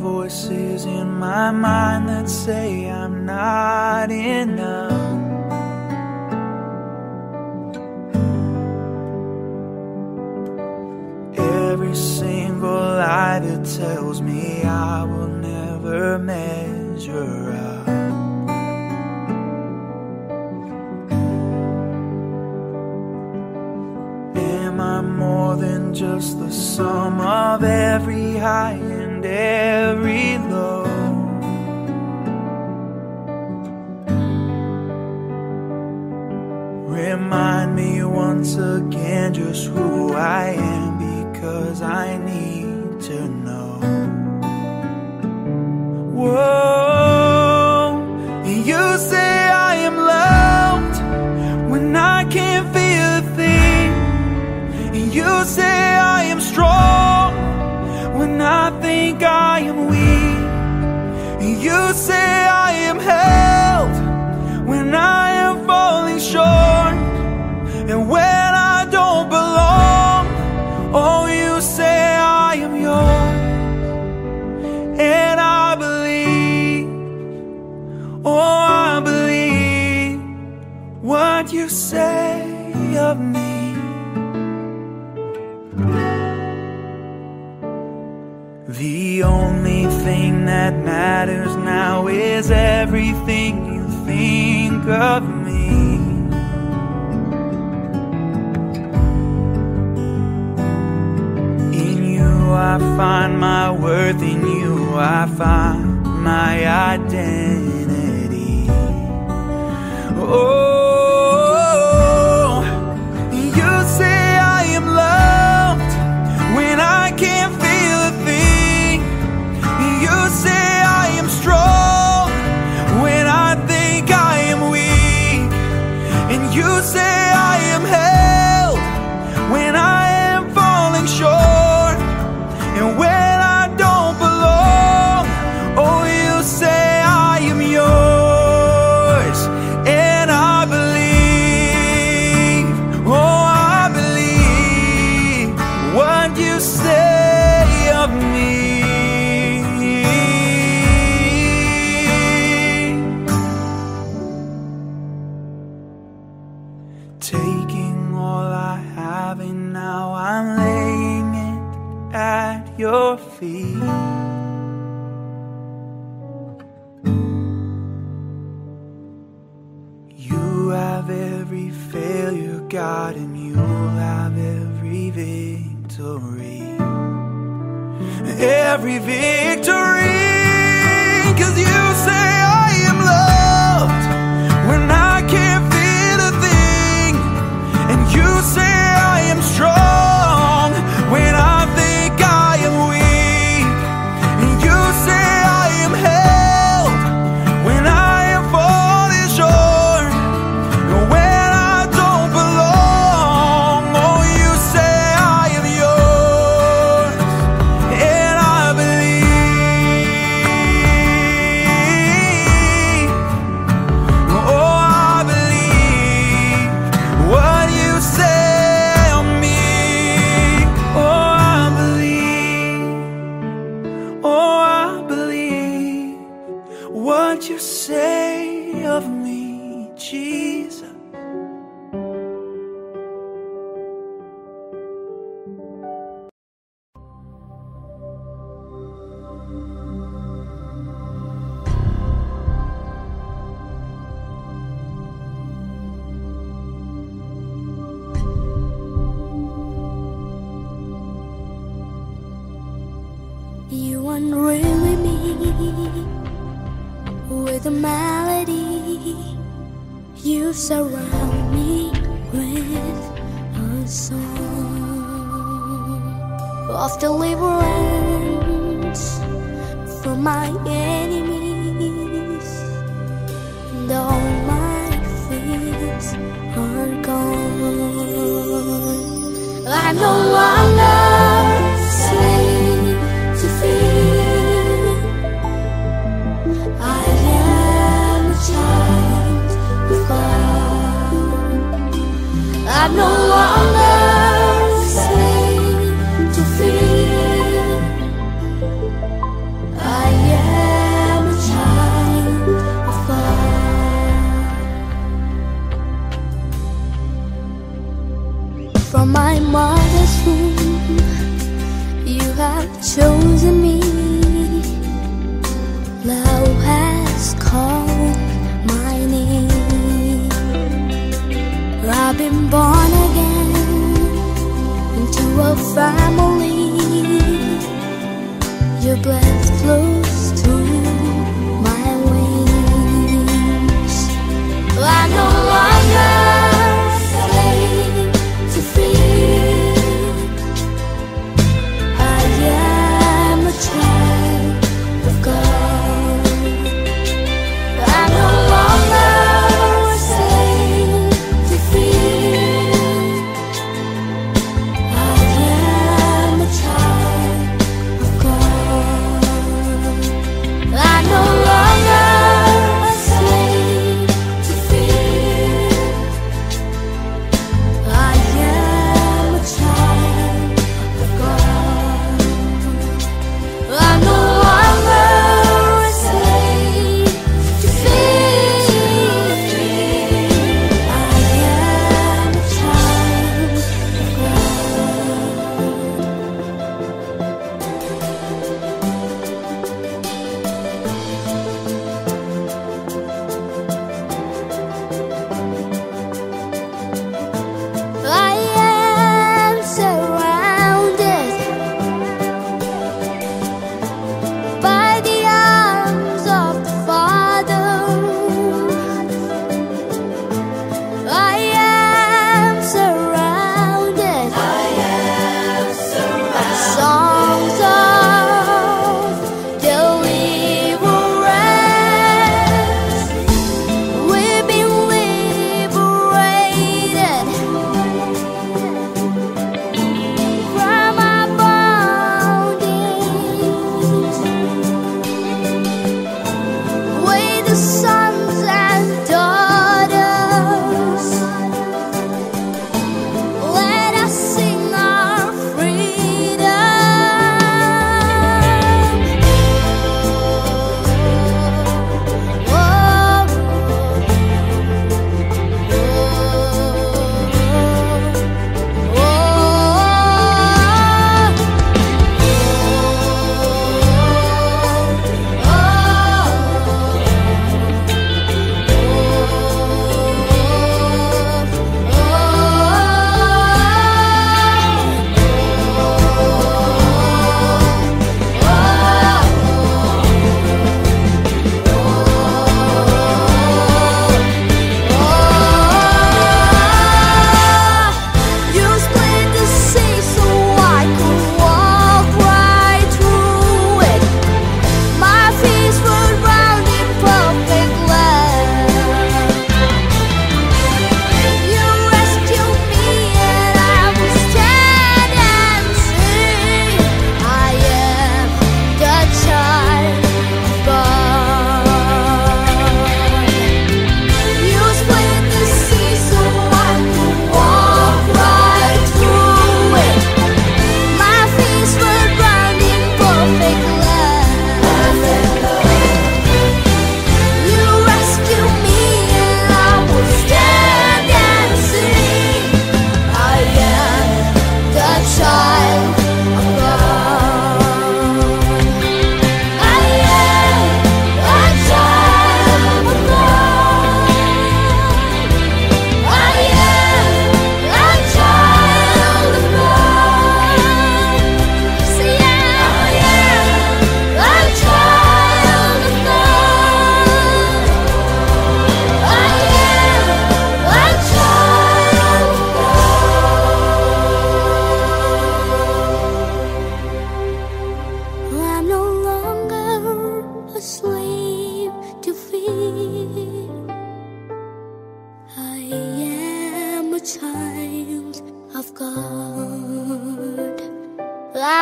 voices in my mind that say I'm not enough. Every single lie that tells me I will never measure up. Am I more than just the sum of every high and every low? Remind me once again just who I am, because I need to know. Whoa, you say I am loved when I can't feel a thing. And you say I am strong when I think I am weak. And you say I am held when I am falling short. And when I don't belong, oh, you say I am yours. And I believe, oh, I believe what you say of me. The only thing that matters now is everything you think of me. In you I find my worth, in you I find my identity. Oh, you say I am loved when I can't feel. You say I am strong when I think I am weak. And you say I am held when I am falling short. And when I don't belong, oh, you say I am yours. And I believe, oh, I believe what you say of me. Taking all I have and now I'm laying it at your feet. You have every failure, God, and you'll have every victory. Every victory, 'cause you say I am loved when I can't. You say I am strong when I think I am weak. And you say I am held when I am falling short. And when I don't belong, oh, you say I am yours. And I believe, oh, I believe what you say of me, Jesus. You unruly me with a melody, you surround me with a song of deliverance from my enemies, and all my fears are gone. I no longer seem to fear. I no longer seem to fear.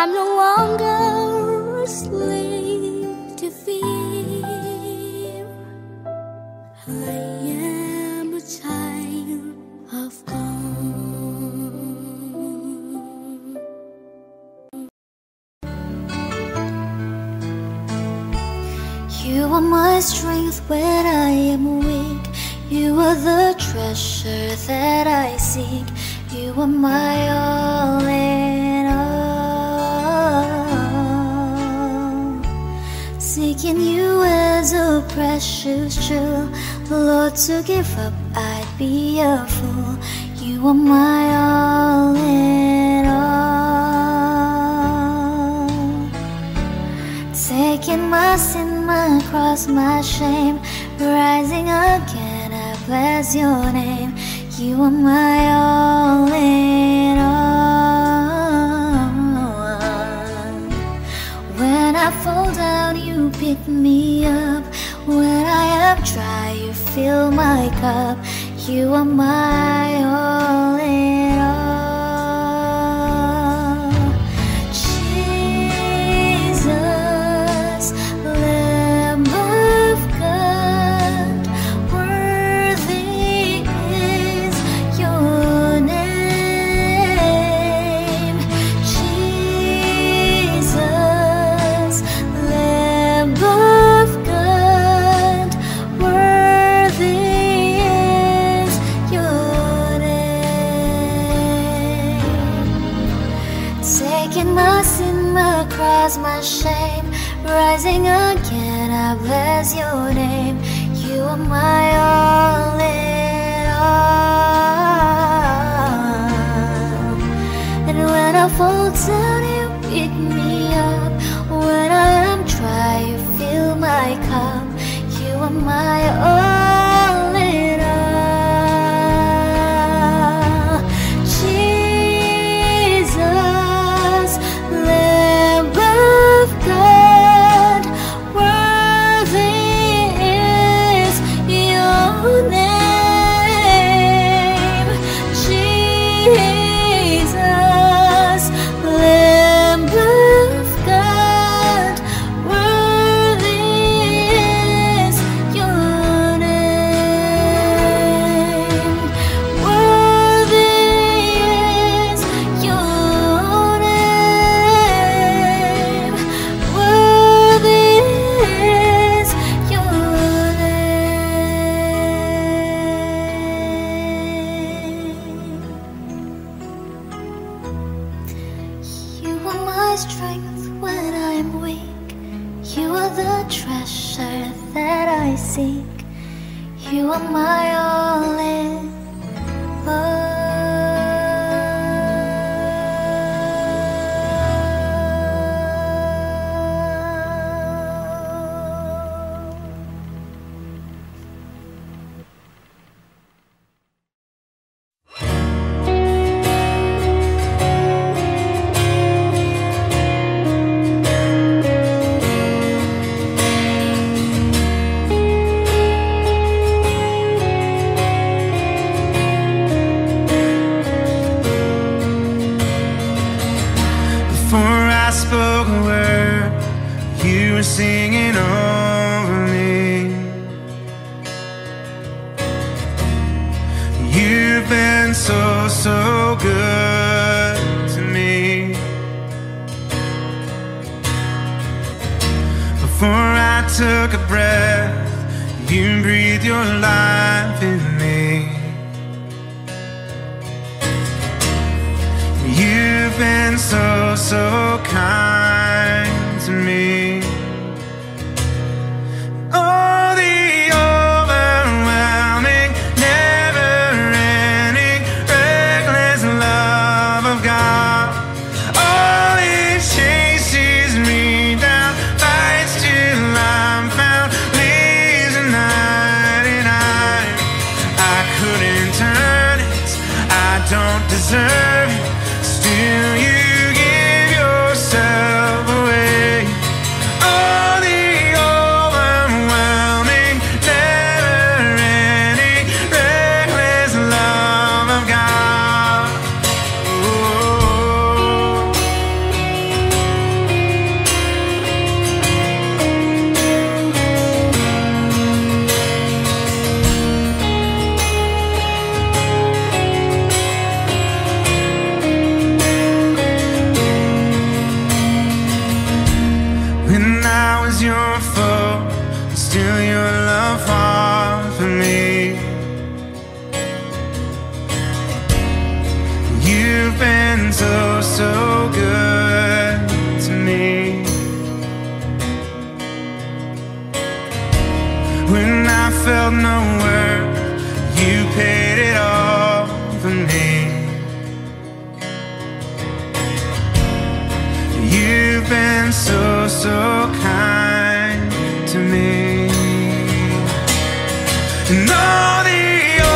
I'm no longer a slave to fear. I am a child of God. You are my strength when I am weak. You are the treasure that I seek. You are my all in all. Seeking you as a precious jewel, Lord, to give up I'd be a fool. You are my all in all. Taking my sin, my cross, my shame, rising again I bless your name. You are my all in all. When I fall down, you pick me up. When I am dry, you fill my cup. You are my all in all. Jesus, Lamb of God, worthy is your name. Jesus, Lamb of God, worthy is your name. Taking my sin, my cross, my shame, rising again I bless your name. You are my all in all. And when I fall down, you pick me up. When I am dry, you fill my cup. You are my all in all. Jesus, Lamb of God, worthy is your name. Jesus, Lamb of God, worthy is your name. Worthy is your name. Worthy is your name. You are my strength when I'm weak. You are the treasure that I seek. You are my all in all. Before I spoke a word, you were singing over me. You've been so, so good to me. Before I took a breath, you breathed your life in me. You've been so, so kind to me. Oh, the overwhelming, never-ending, reckless love of God. Oh, it chases me down, fights till I'm found, leaves a 99. I couldn't turn it, I don't deserve it. Still you give yourself away. Oh, the overwhelming, never-ending, reckless love of God. Oh. was your fault, still your love fought for me. You've been so, so good to me. When I felt no worth, you paid it all for me. You've been so, so kind to me. And all the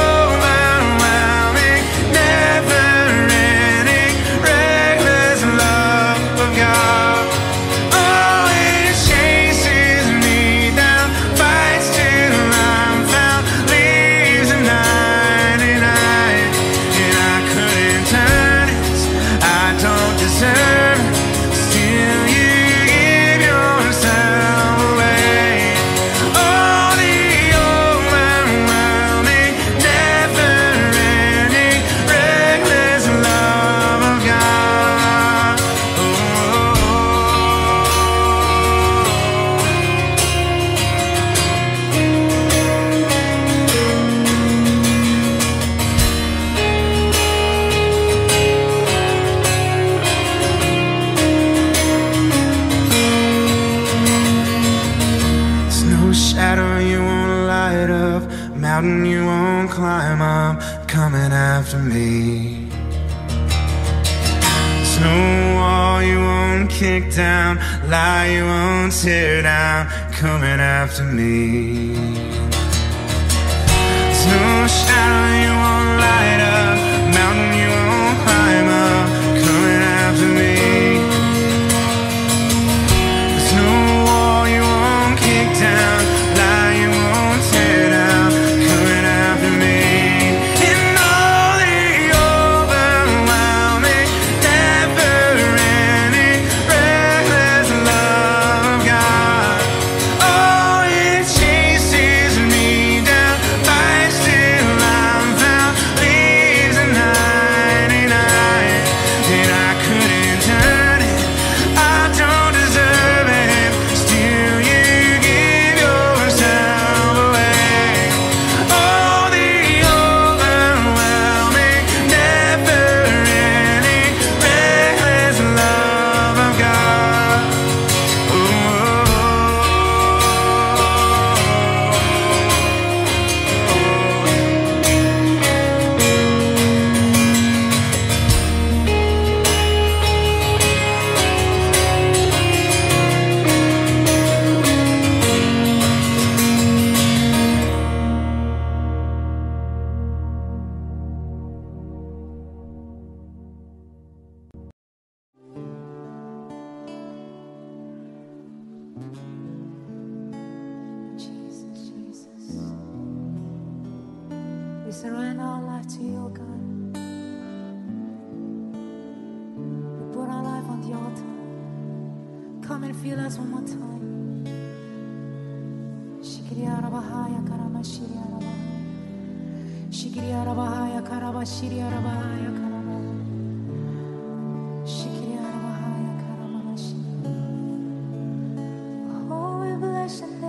overwhelming, never-ending, reckless love of God always chases me down, fights till I'm found, leaves at 99. And I couldn't turn it, I don't deserve it. Still you give yourself away. All the overwhelming, never-ending, reckless love of God. Shadow you won't light up, mountain you won't climb, I'm coming after me. Snow wall you won't kick down, lie you won't tear down, coming after me. Snow shadow you won't light up, mountain you won't climb up, coming after me. Snow wall you won't kick down, lie you won't tear down, coming after me. And all the overwhelming, never-ending, reckless love of God always chases me down, fights till I'm found, leaves at 99. And I couldn't turn it, I don't deserve it. Still you give yourself away. All the overwhelming, never-ending, reckless love of God. We surrender our life to you, God. We put our life on the altar. Come and feel us one more time. Shikriya Rabahaya Karamashiriya Rabahaya. Shikriya Rabahaya Karabashiriya Rabahaya Karabahaya. Shikriya Rabahaya Karamashiriya. Oh, we bless your name.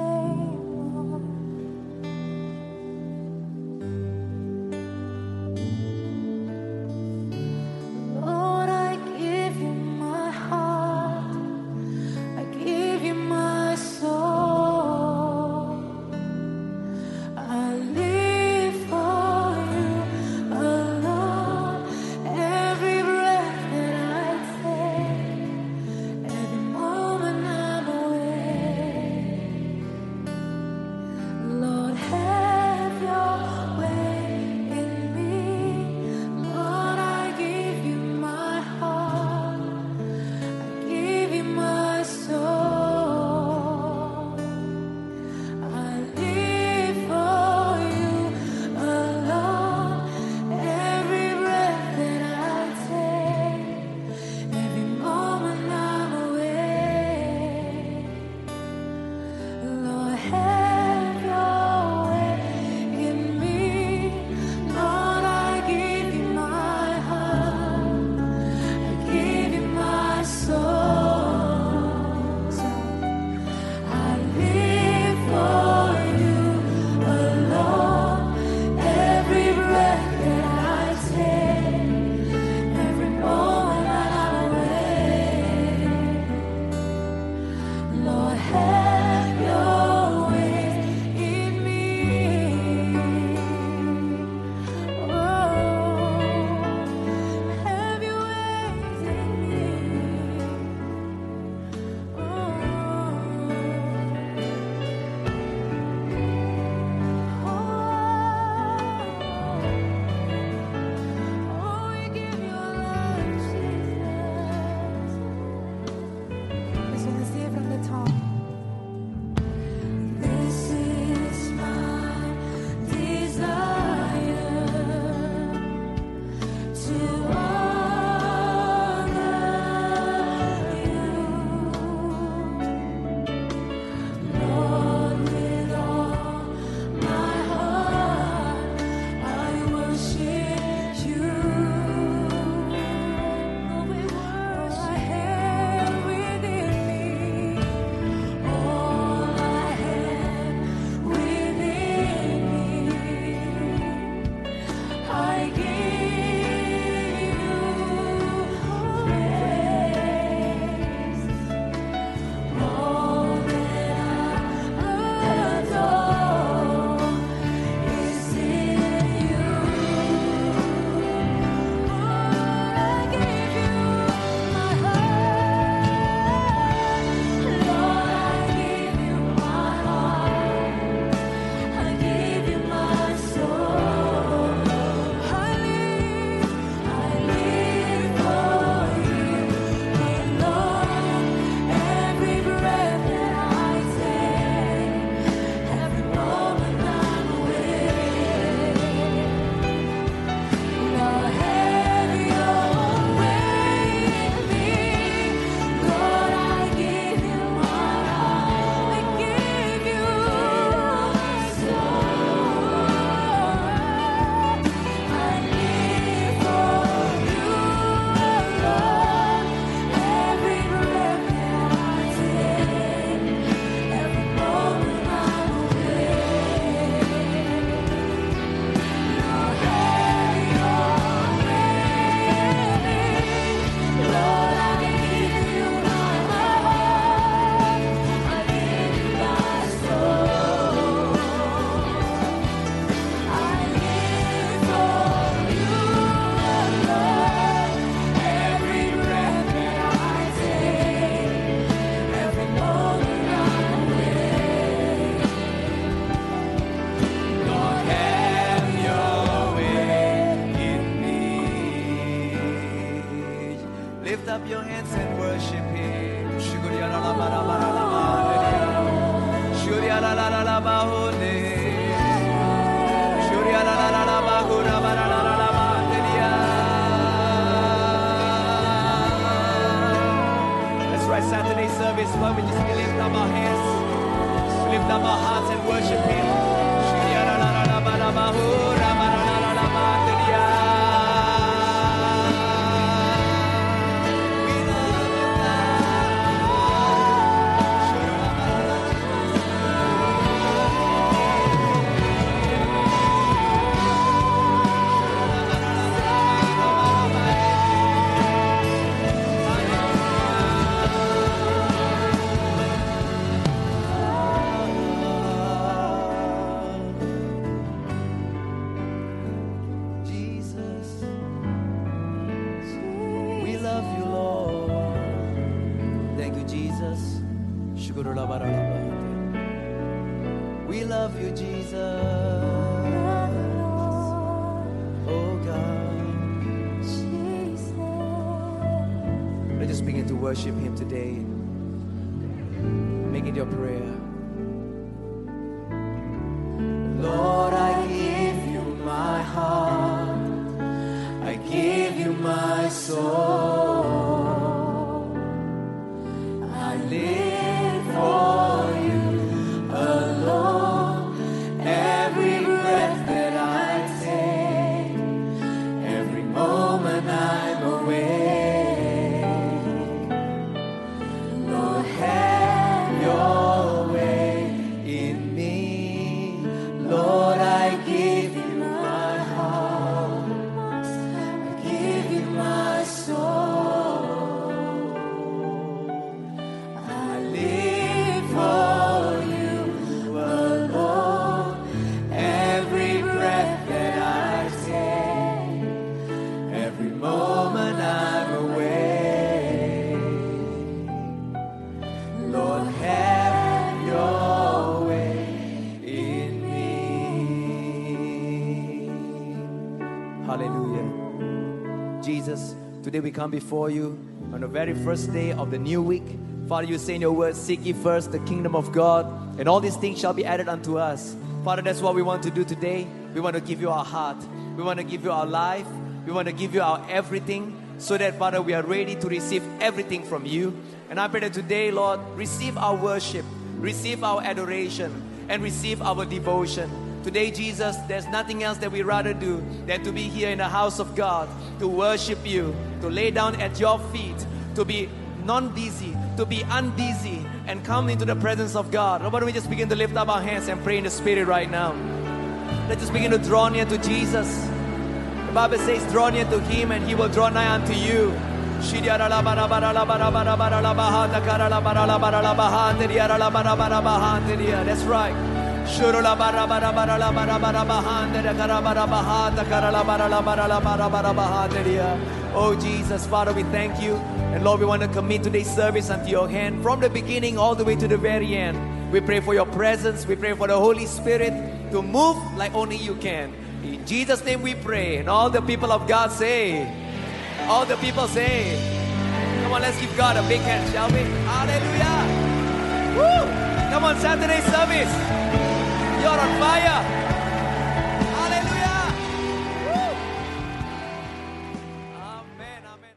That's right, Saturday service, why we just lift up our hands, lift up our hearts and worship Him. Worship Him today. Make it your prayer. Lord, I give you my heart. I give you my soul. I live for you alone. Every breath that I take, every moment I'm awake. Today we come before you on the very first day of the new week. Father, you say in your word, seek ye first the kingdom of God, and all these things shall be added unto us. Father, that's what we want to do today. We want to give you our heart. We want to give you our life. We want to give you our everything, so that, Father, we are ready to receive everything from you. And I pray that today, Lord, receive our worship, receive our adoration, and receive our devotion. Today, Jesus, there's nothing else that we'd rather do than to be here in the house of God, to worship you, to lay down at your feet, to be non-dizzy, to be undizzy, and come into the presence of God. Why don't we just begin to lift up our hands and pray in the Spirit right now? Let's just begin to draw near to Jesus. The Bible says, draw near to Him and He will draw nigh unto you. That's right. Shurula bara. Oh Jesus, Father, we thank you. And Lord, we want to commit today's service unto your hand, from the beginning all the way to the very end. We pray for your presence. We pray for the Holy Spirit to move like only you can. In Jesus' name we pray. And all the people of God say, all the people say, come on, let's give God a big hand, shall we? Hallelujah. Woo! Come on, Saturday service. You're on fire. Hallelujah. Woo. Amen. Amen.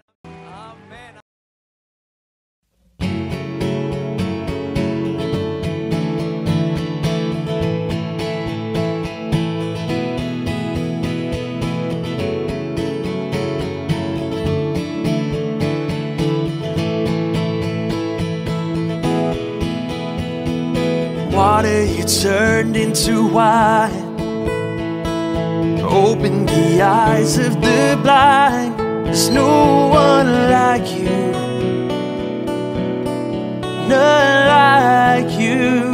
Water you turned into wine, opened the eyes of the blind. There's no one like you, none like you.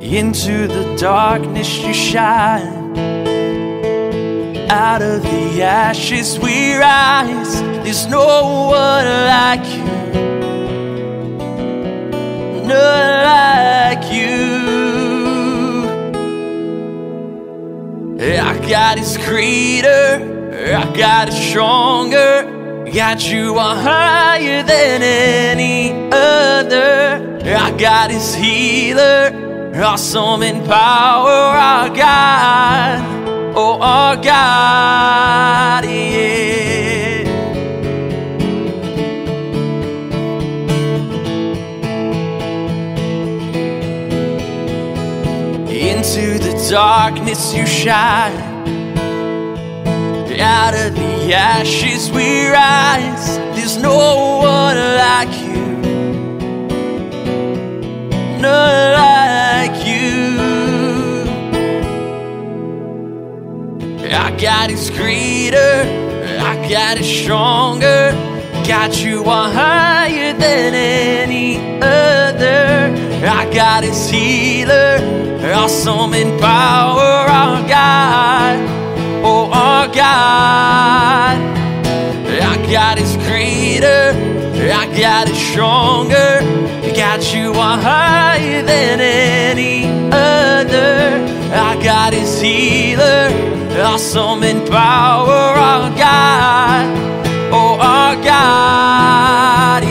Into the darkness you shine, out of the ashes we rise. There's no one like you, none like you. I got his greater, I got it stronger. Got you are higher than any other. I Our God is healer, awesome in power, our God, oh our God, yeah. Into the darkness you shine, out of the ashes we rise. There's no one like you, none like you. Our God is greater, our God is stronger. God, you are higher than any other. Our God is healer, awesome in power, our God, oh our God. Our God is greater, our God is stronger. God, you are higher than any other. Our God is healer, awesome in power, our God, oh our God,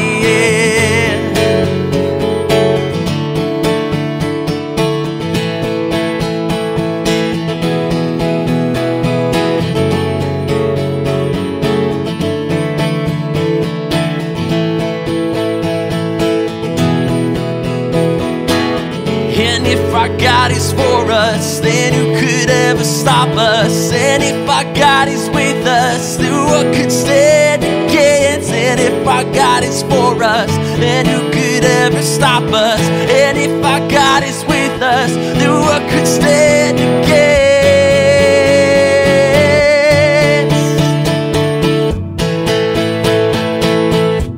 our God is for us, then who could ever stop us? And if our God is with us, then what could stand against? And if our God is for us, then who could ever stop us? And if our God is with us, then what could stand against?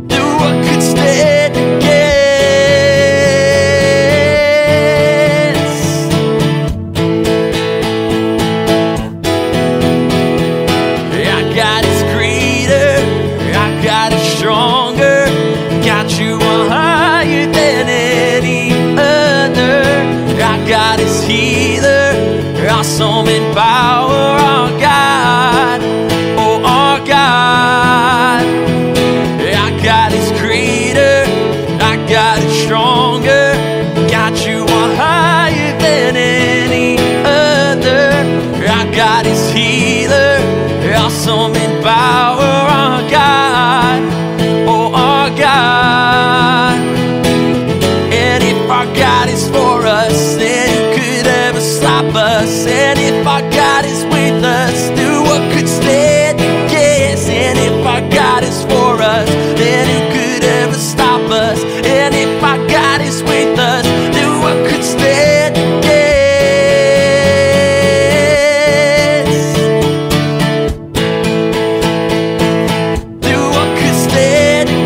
Then what could stand against? Awesome in power, our God, oh our God. Our God is greater, our God is stronger. God, you are higher than any other. Our God is healer, awesome in power, our God, oh our God. And if our God is for us, then stop us, and if our God is with us, then what could stand against? And if our God is for us, then who could ever stop us? And if our God is with us, then what could stand against? Then what could stand against?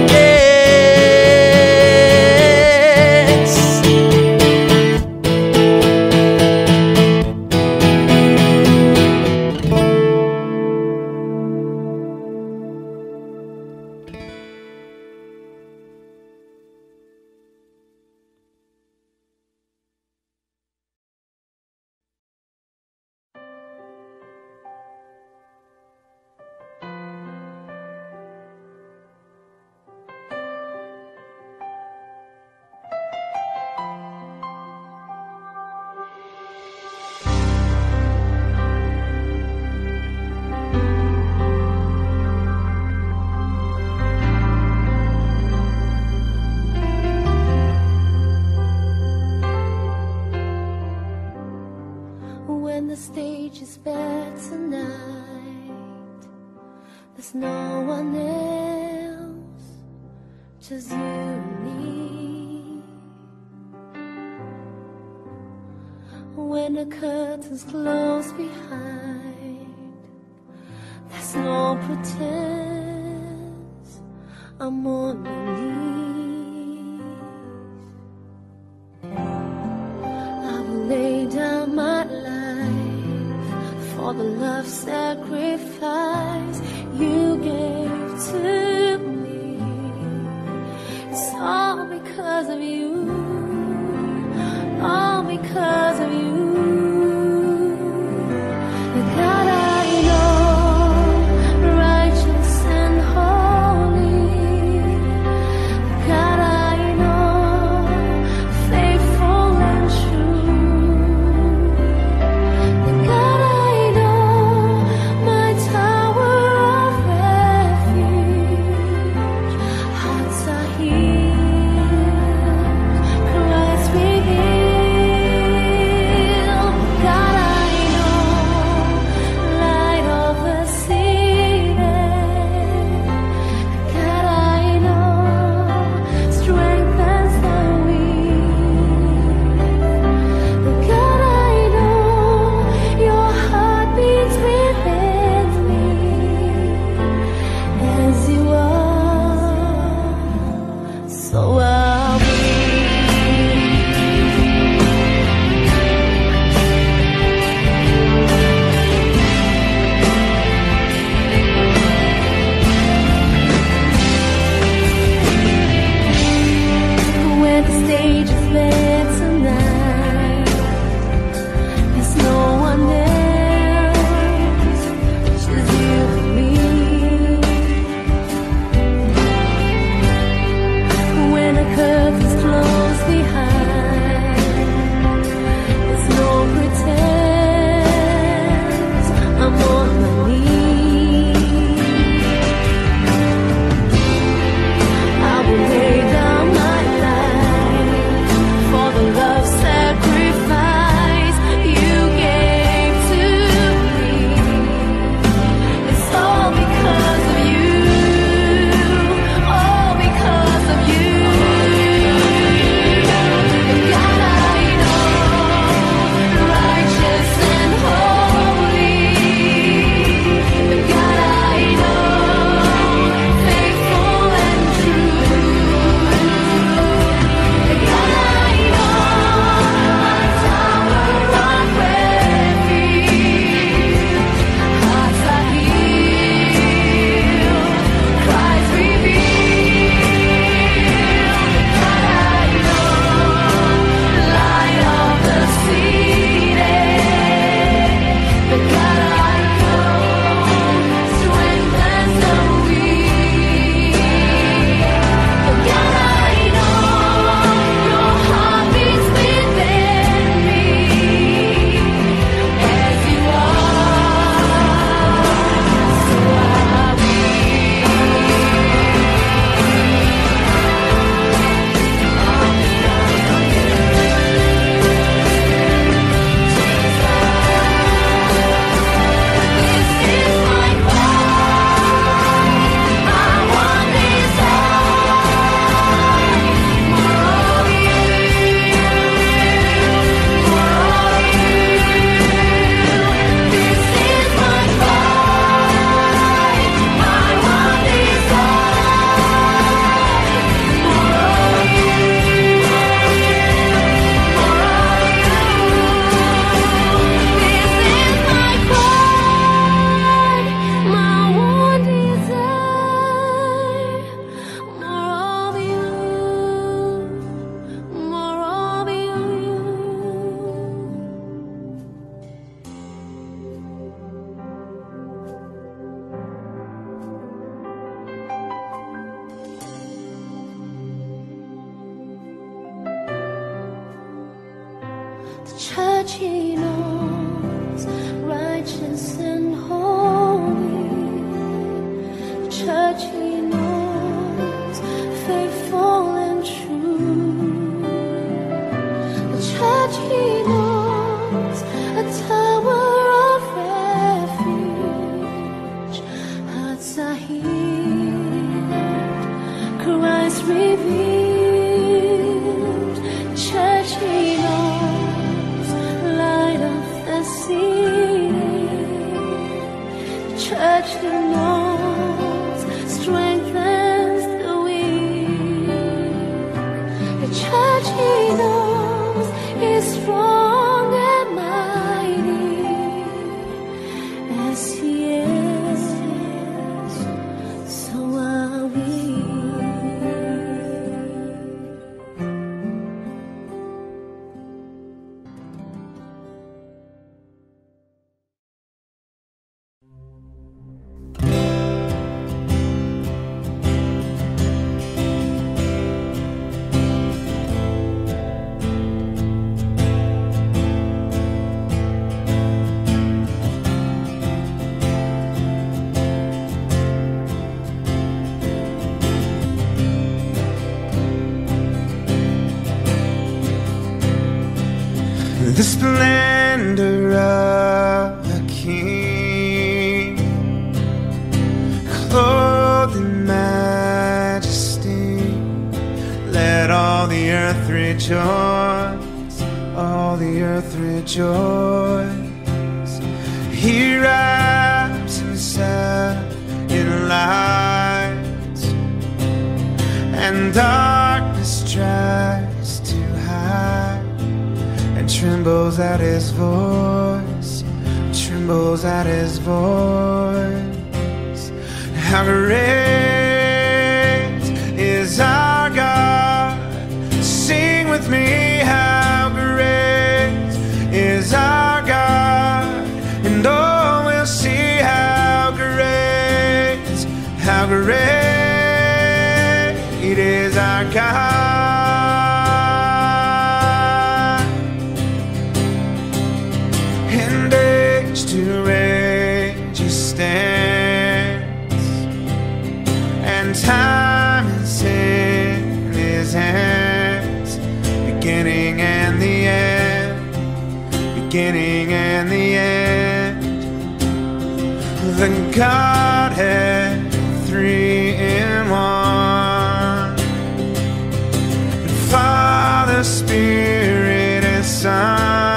The church he knows, righteous and holy. The church he knows, faithful and true. The church he knows, a tower of refuge. Hearts are healed, Christ revealed. Church that knows, strengthens the weak. The church he knows is strong and mighty, as he is, so are we. The splendor of the King, clothed in majesty, let all the earth rejoice, all the earth rejoice. He wraps himself in light, and darkness tries to hide. Trembles at his voice, trembles at his voice. How great is our God? Sing with me, how great is our God? And all will see how great it is our God. To age he stands, and time is in his hands. Beginning and the end, beginning and the end. The Godhead, three in one, Father, Spirit, and Son.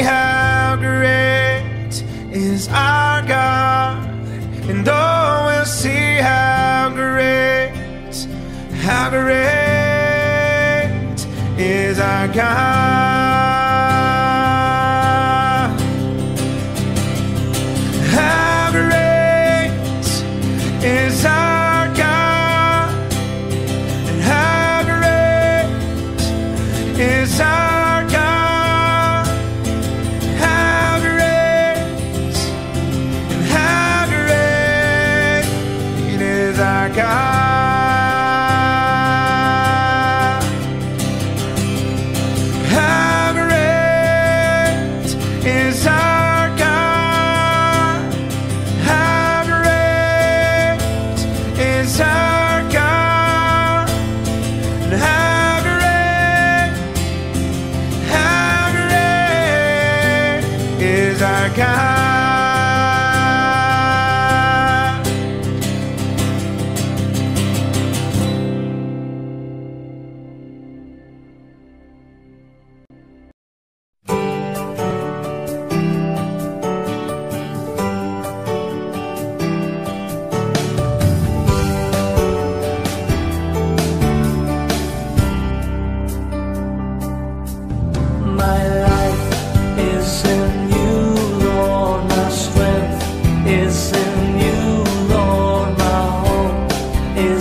How great is our God? How great is our God? And how great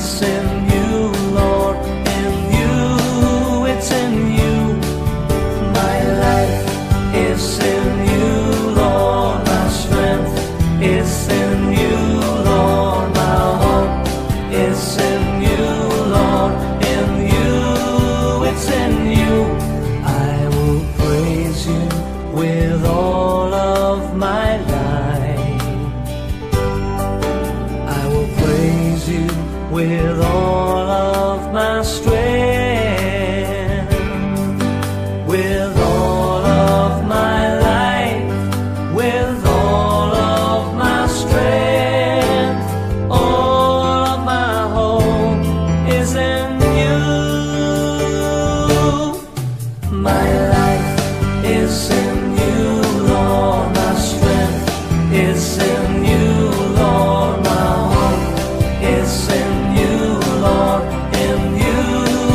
It's in you, Lord, in you, it's in you. My life is in you, Lord, my strength is in you, Lord, my hope is in you, Lord, in you, it's in you. I will praise you with all of my life. I will praise you with all of my strength, with all of my life, with all of my strength, all of my hope is in you. My life is in you, Lord, my strength is in you, Lord, my hope is in you. In you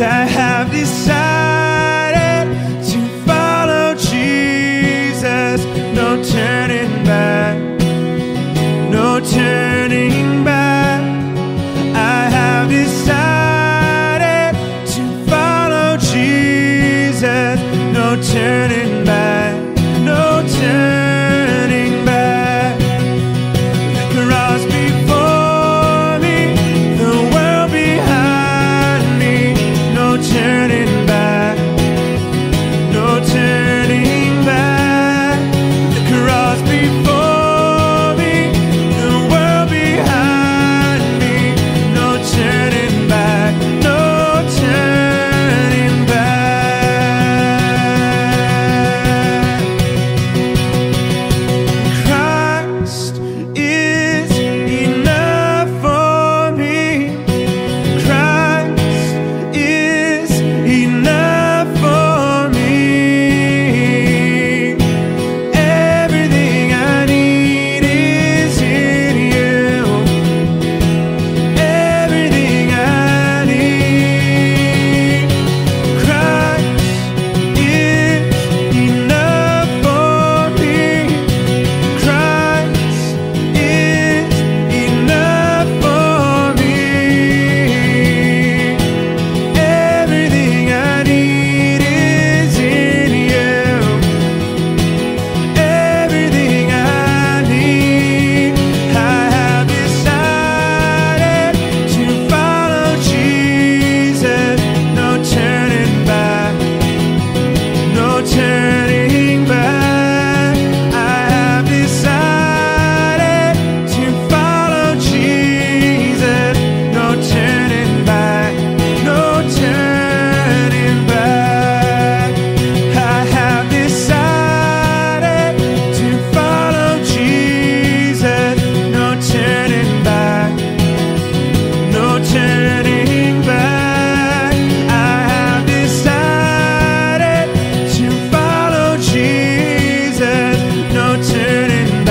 'Cause I have decided to follow Jesus. No turning back, no turning back. I have decided to follow Jesus. No turning back, no turning back. The cross before me, the world behind me. No turning back, no turning back. The cross before me, the world behind me. No turning back, no turning back. Christ is enough for me. Christ is enough for me. Everything I need is in you. Everything I need. Christ is enough for me. Christ is enough for me. Everything I need is in you. Everything I need. I have decided to follow Jesus. No turning back, no turning back. I have decided to follow Jesus. No turning back, no turning back. I have decided to follow Jesus. No turning back, no turning back. I have decided to follow Jesus. No turning back, no turning back.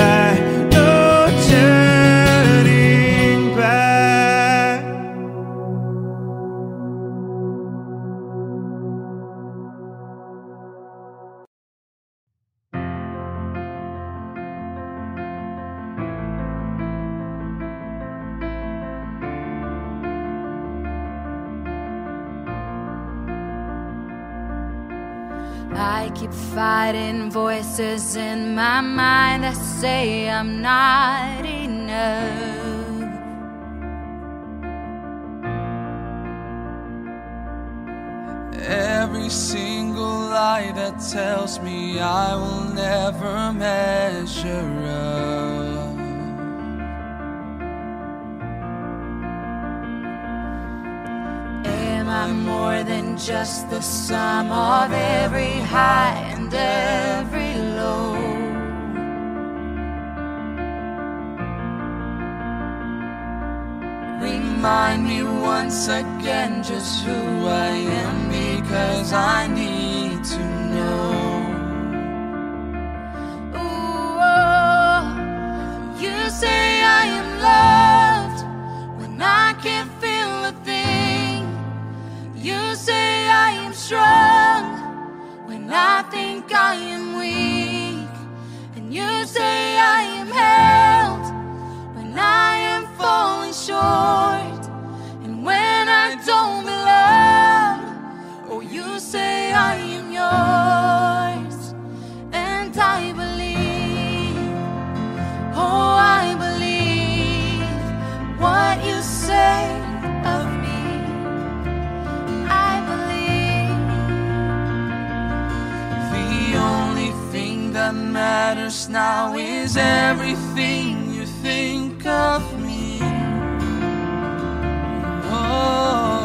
I keep fighting voices in my mind that say I'm not enough. Every single lie that tells me I will never measure up. I'm more than just the sum of every high and every low. Remind me once again just who I am, because I need to know. Ooh, oh, you say I am loved when I can't feel a thing. You say I am strong when I think I am weak. And you say I am held when I am falling short. And when I don't belong, oh, you say I am yours. And I believe, oh, I believe what you say of me. That matters now is everything you think of me. Oh,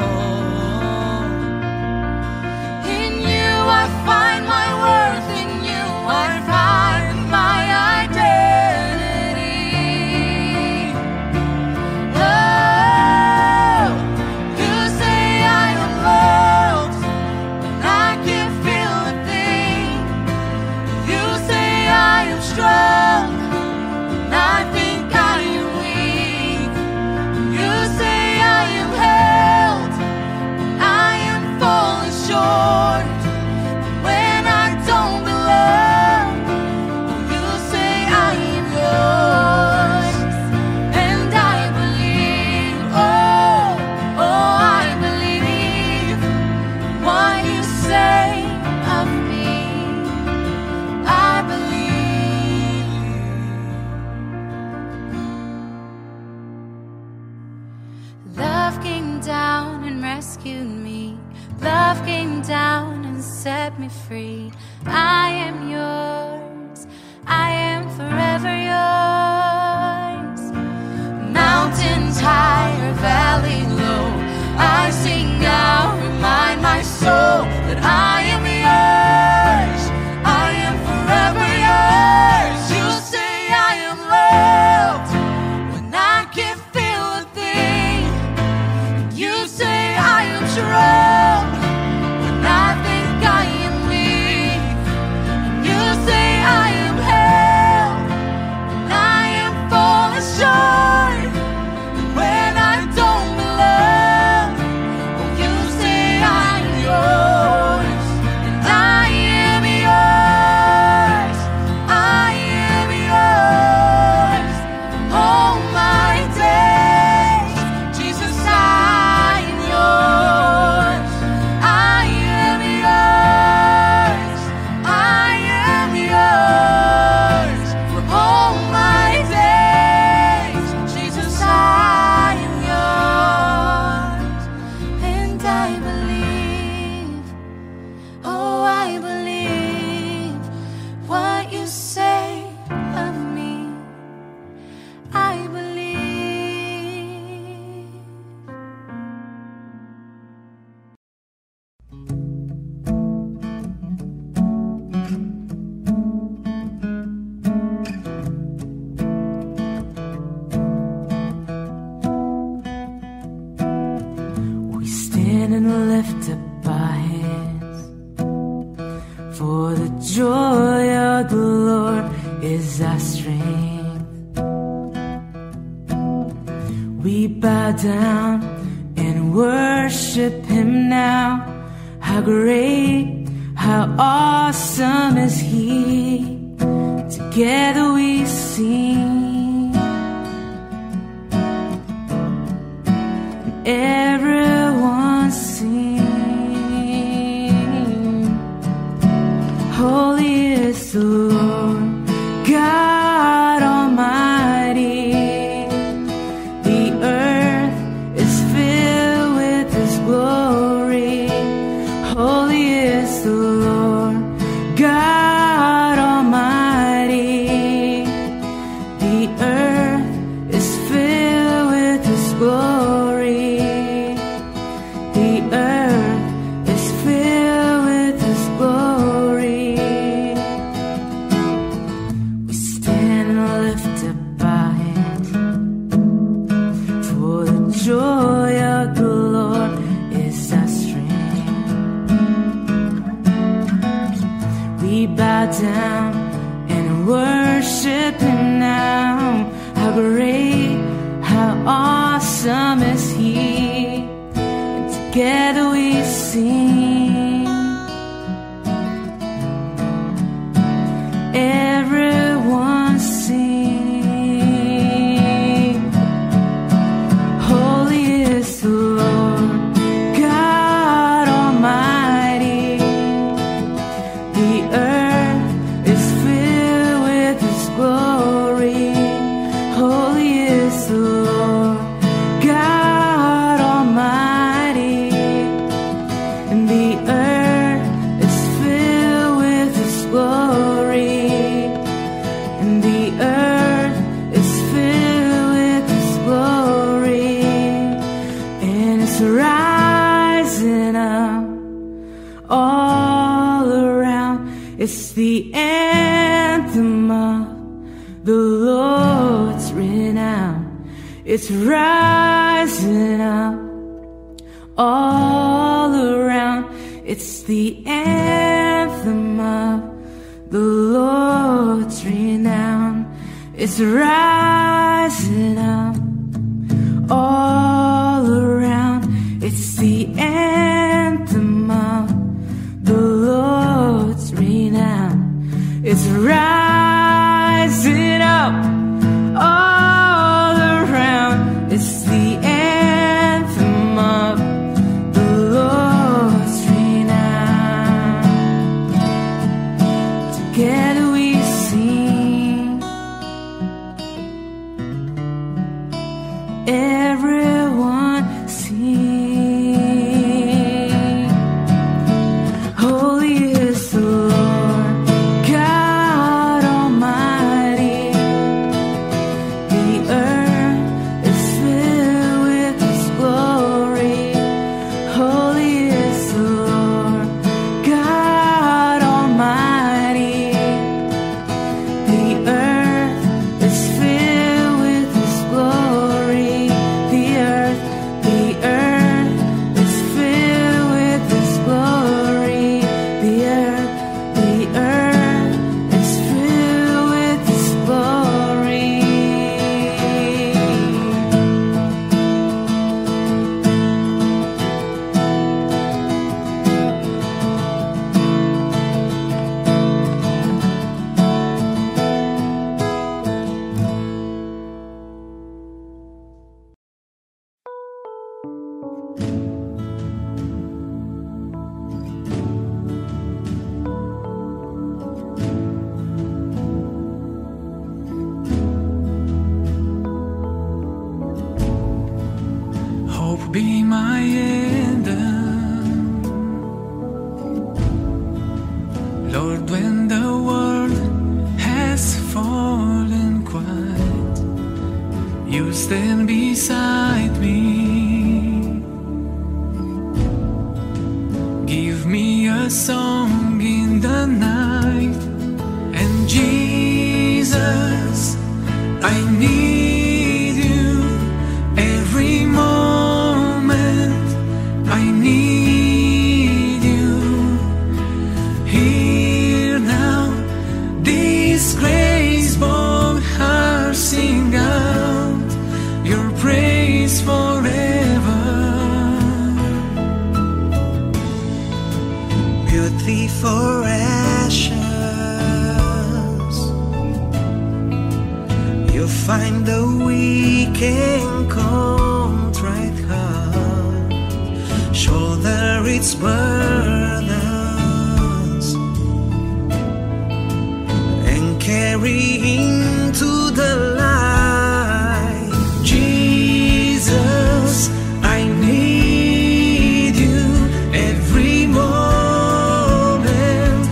in you I find my worth, in you I find my identity. Oh, you say I am loved when I can feel a thing. You say I am strong, and I rescued me. Love came down and set me free. I am yours, I am forever yours. Mountains high or valley low, I sing out, remind my soul that I am yours, I am forever yours. You say I am loved when I can't feel a thing. You say I am troubled when I think I am weak. You say I am held when I am falling short, when I don't belong. Oh, you say I am yours, and I am yours, I am yours. All my days, Jesus, I am yours, I am yours, I am yours. For all my days, Jesus, I am yours. And I believe, oh, I believe what you say of me. I believe. We stand and lift up our hands, for the joy of the Lord is our strength. We bow down and worship Him now. How great, how awesome is He. Together we sing. Everyone sing. Holy is the Lord God Almighty. The earth is filled with His glory. Holy is the Lord God Almighty. The earth is filled with His glory. The earth is filled with His glory. We stand and lift up our hands, for the joy of the Lord is our strength. We bow down and worship Him now. How great, how awesome is He. And together we sing. Everyone sing. Holy is the Lord God Almighty. The earth is filled with His glory. Holy is the Lord God Almighty. And the earth is filled with His glory. And the earth is filled with His glory. And it's rising up all around. It's the anthem of the Lord's renown. It's rising up all around. It's the anthem of the Lord's renown. It's rising up all around. It's the anthem of the Lord's renown. It's rising up all around. It's the anthem of the Lord's renown. Together we sing. be my anthem. Lord, when the world has fallen quiet, you stand beside me. Give me a song in the night, and Jesus, I need you every moment. I need you here now. This graceful heart sing out your praise forever. Beauty for ashes, find the weak and contrite heart, shoulder its burdens, and carry into the light. Jesus, I need you every moment.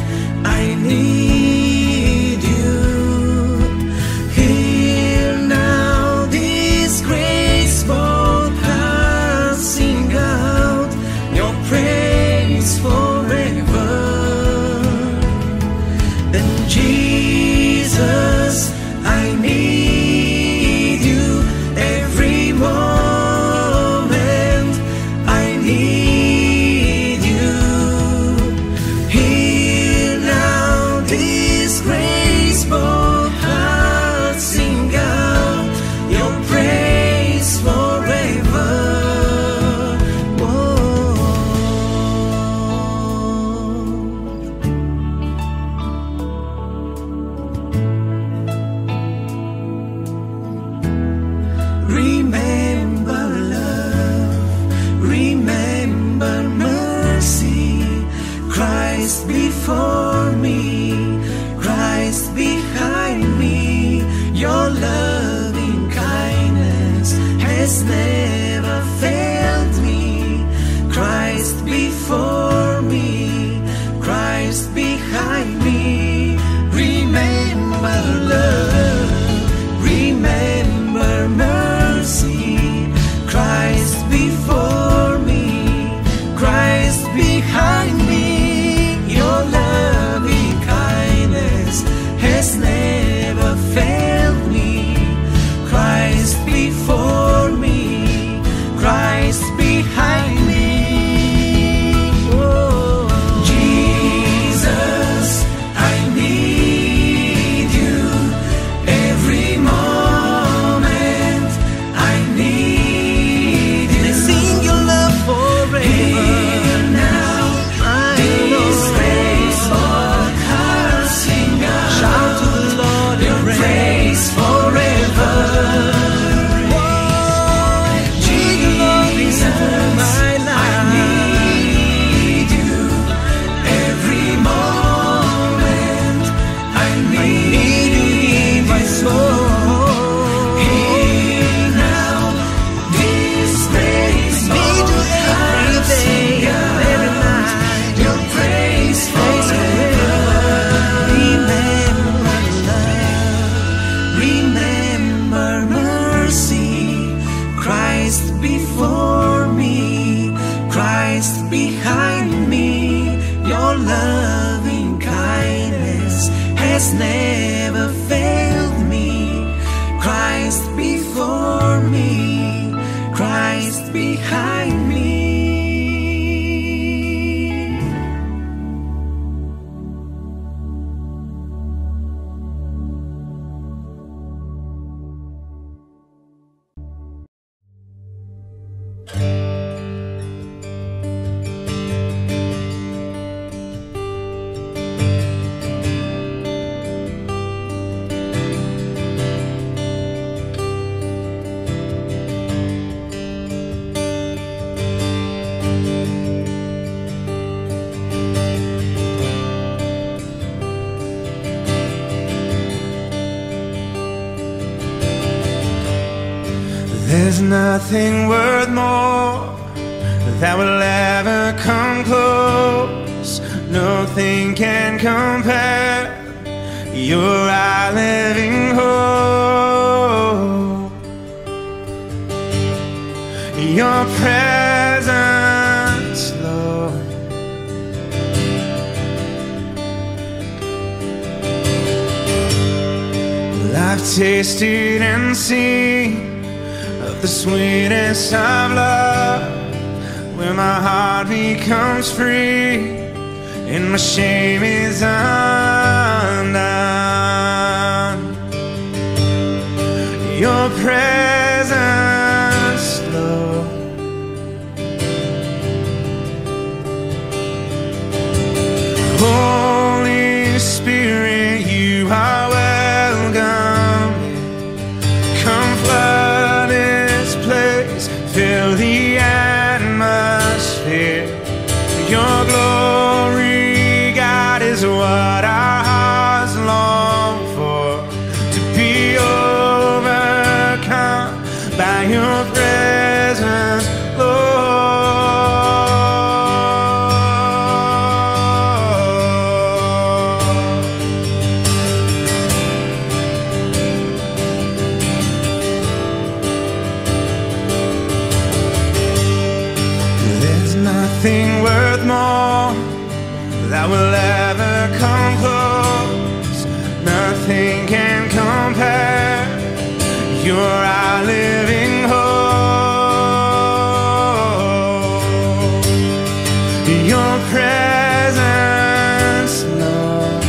I need you here. Jesus, I need you every moment. I need you here now. This graceful heart sing out your praise forever. Remember love, remember mercy, Christ before me, Christ behind me, your loving kindness has never failed me, Christ before me, Christ behind me, remember love, remember mercy. Christ before me, Christ behind me, your loving kindness has never failed me. Christ before me, Christ behind me. Oh. Jesus, I need you every moment. I need before me, Christ behind me, your loving kindness has never failed me. Christ before me, Christ behind me. There's nothing worth more that will ever come close. Nothing can compare. You're our living hope. Your presence, Lord, I've tasted and seen of the sweetest of love, where my heart becomes free and my shame is undone. Your presence, Lord, Holy Spirit, you are welcome. Come flood this place, fill the atmosphere. Your glory, what our hearts long for, to be overcome by your presence, Lord. There's nothing worth more that will ever come close. Nothing can compare. You're our living hope. Your presence, Lord,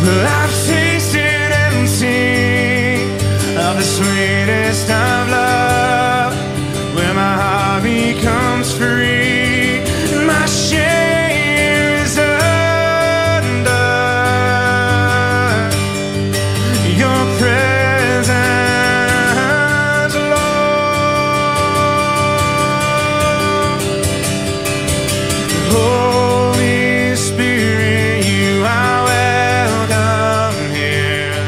well, I've tasted and seen of the sweetest of love, where my heart becomes free, my shame is undone. Your presence, Lord, Holy Spirit, you are welcome here.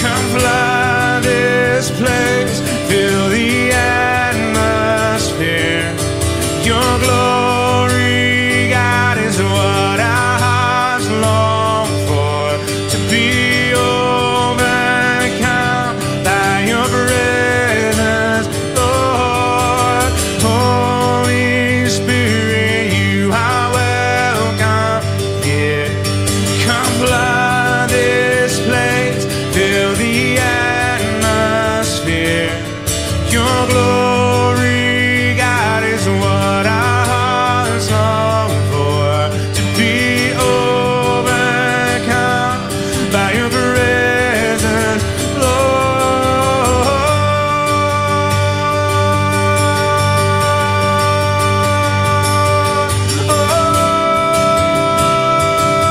Come flood this place, fill the air. Your glory, God, is what our hearts long for, to be overcome by your presence, Lord. Holy Spirit,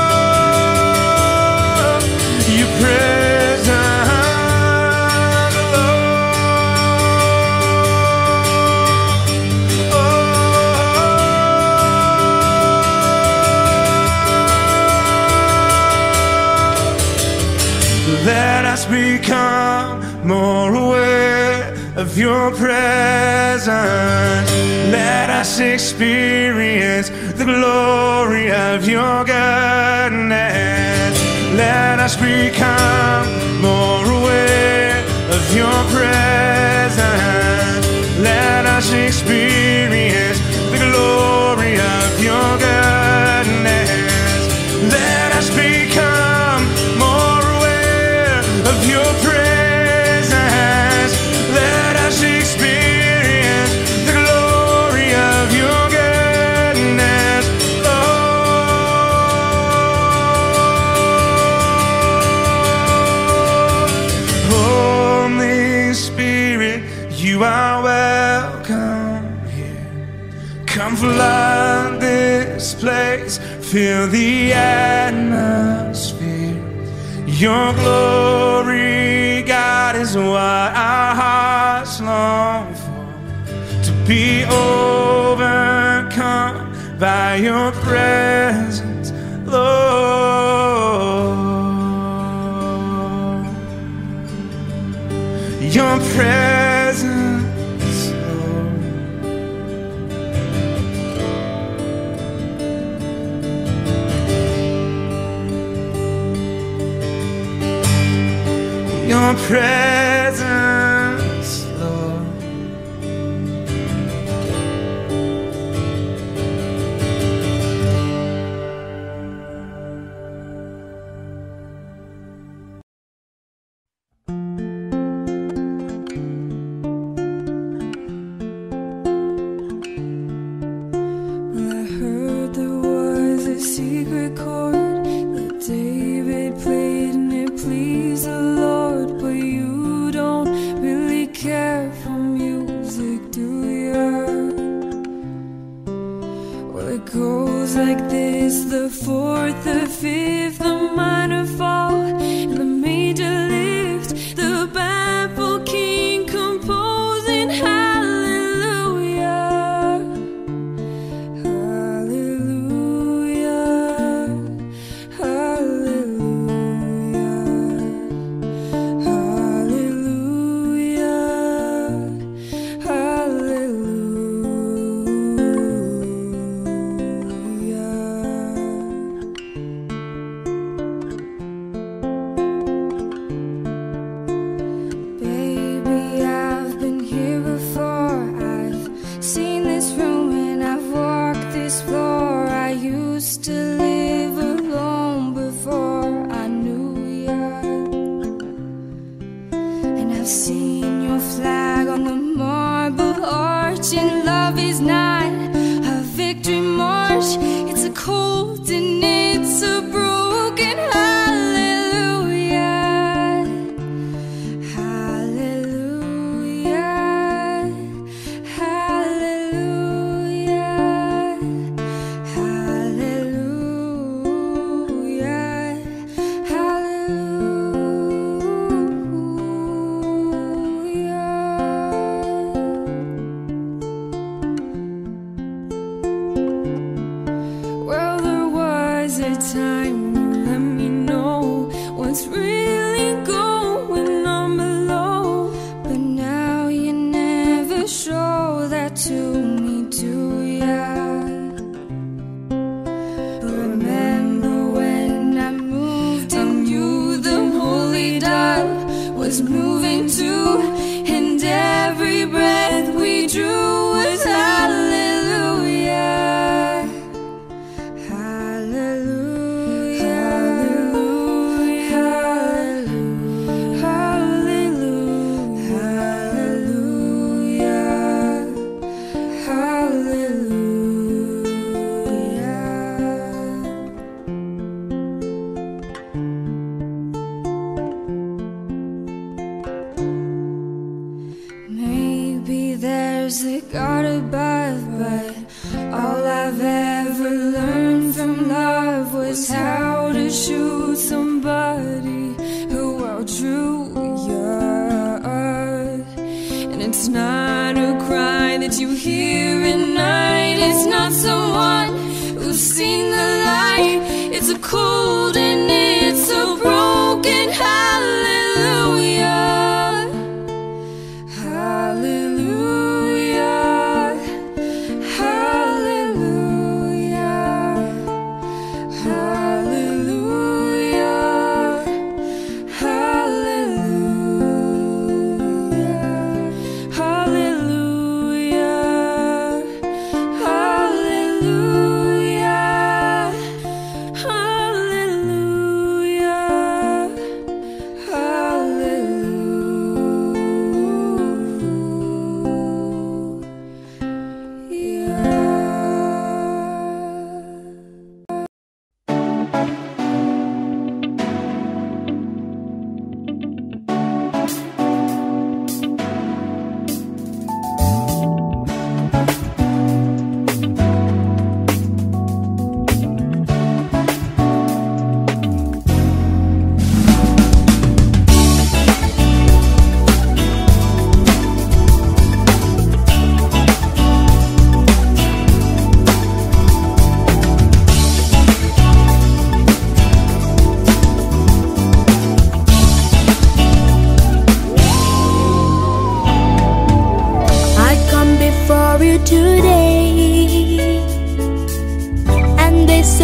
you are welcome here. Come flood this place, fill the atmosphere. Your glory, let us become more aware of your presence. Let us experience the glory of your goodness. Let us become more aware of your presence. Let us experience the glory of your goodness. Let us become your presence. Let us experience the glory of your goodness, Lord. Holy Spirit, you are welcome here. Come flood this place, fill the atmosphere. Your glory, God, is what our hearts long for, to be overcome by your presence, Lord. your presence, Lord. Your presence,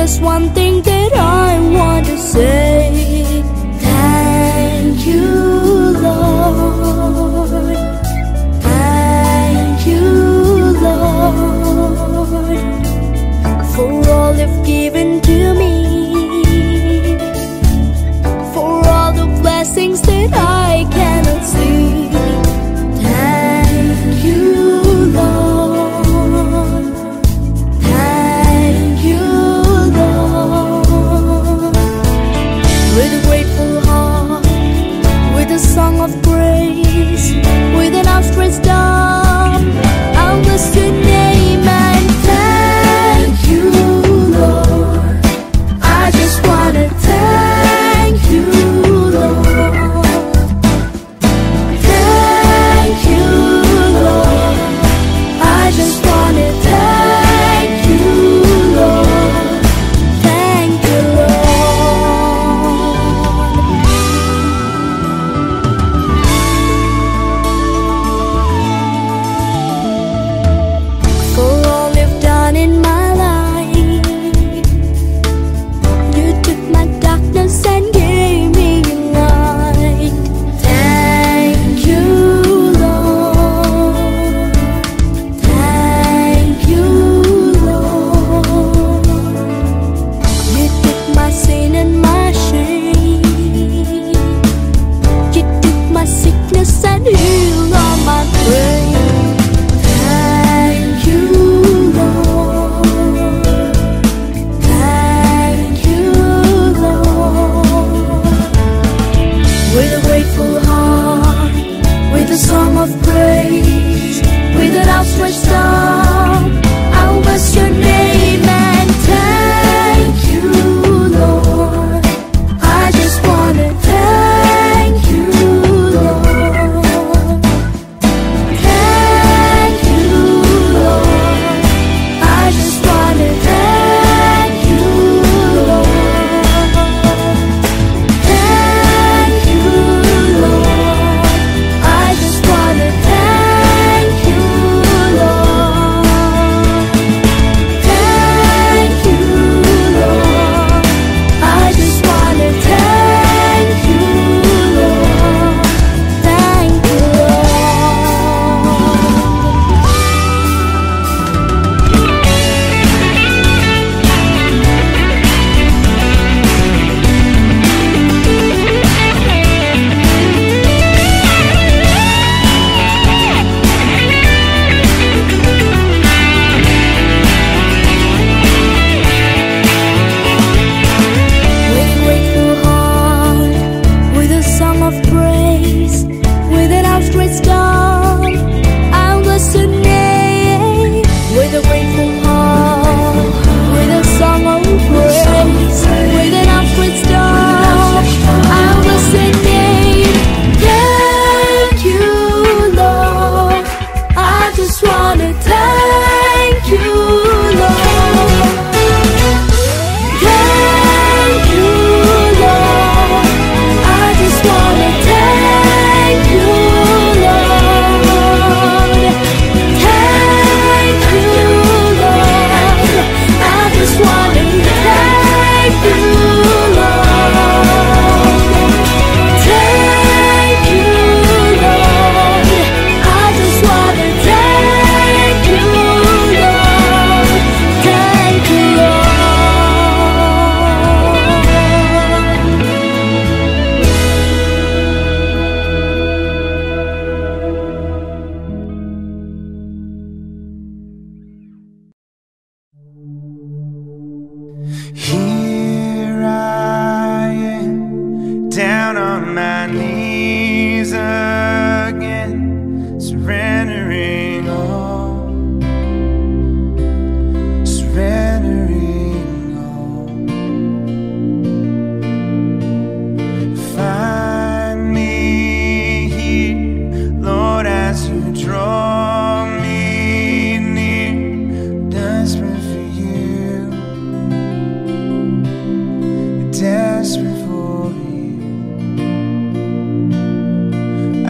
there's one thing that I want to say. Thank you, Lord. Thank you, Lord, for all you've given to me, for all the blessings that I cannot see. Thank you, Lord. Thank you, Lord. With a grateful heart, with a song of praise, with an outstretched arm, I'll bless your name and thank you, Lord. I just wanna thank you.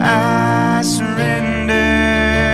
I surrender.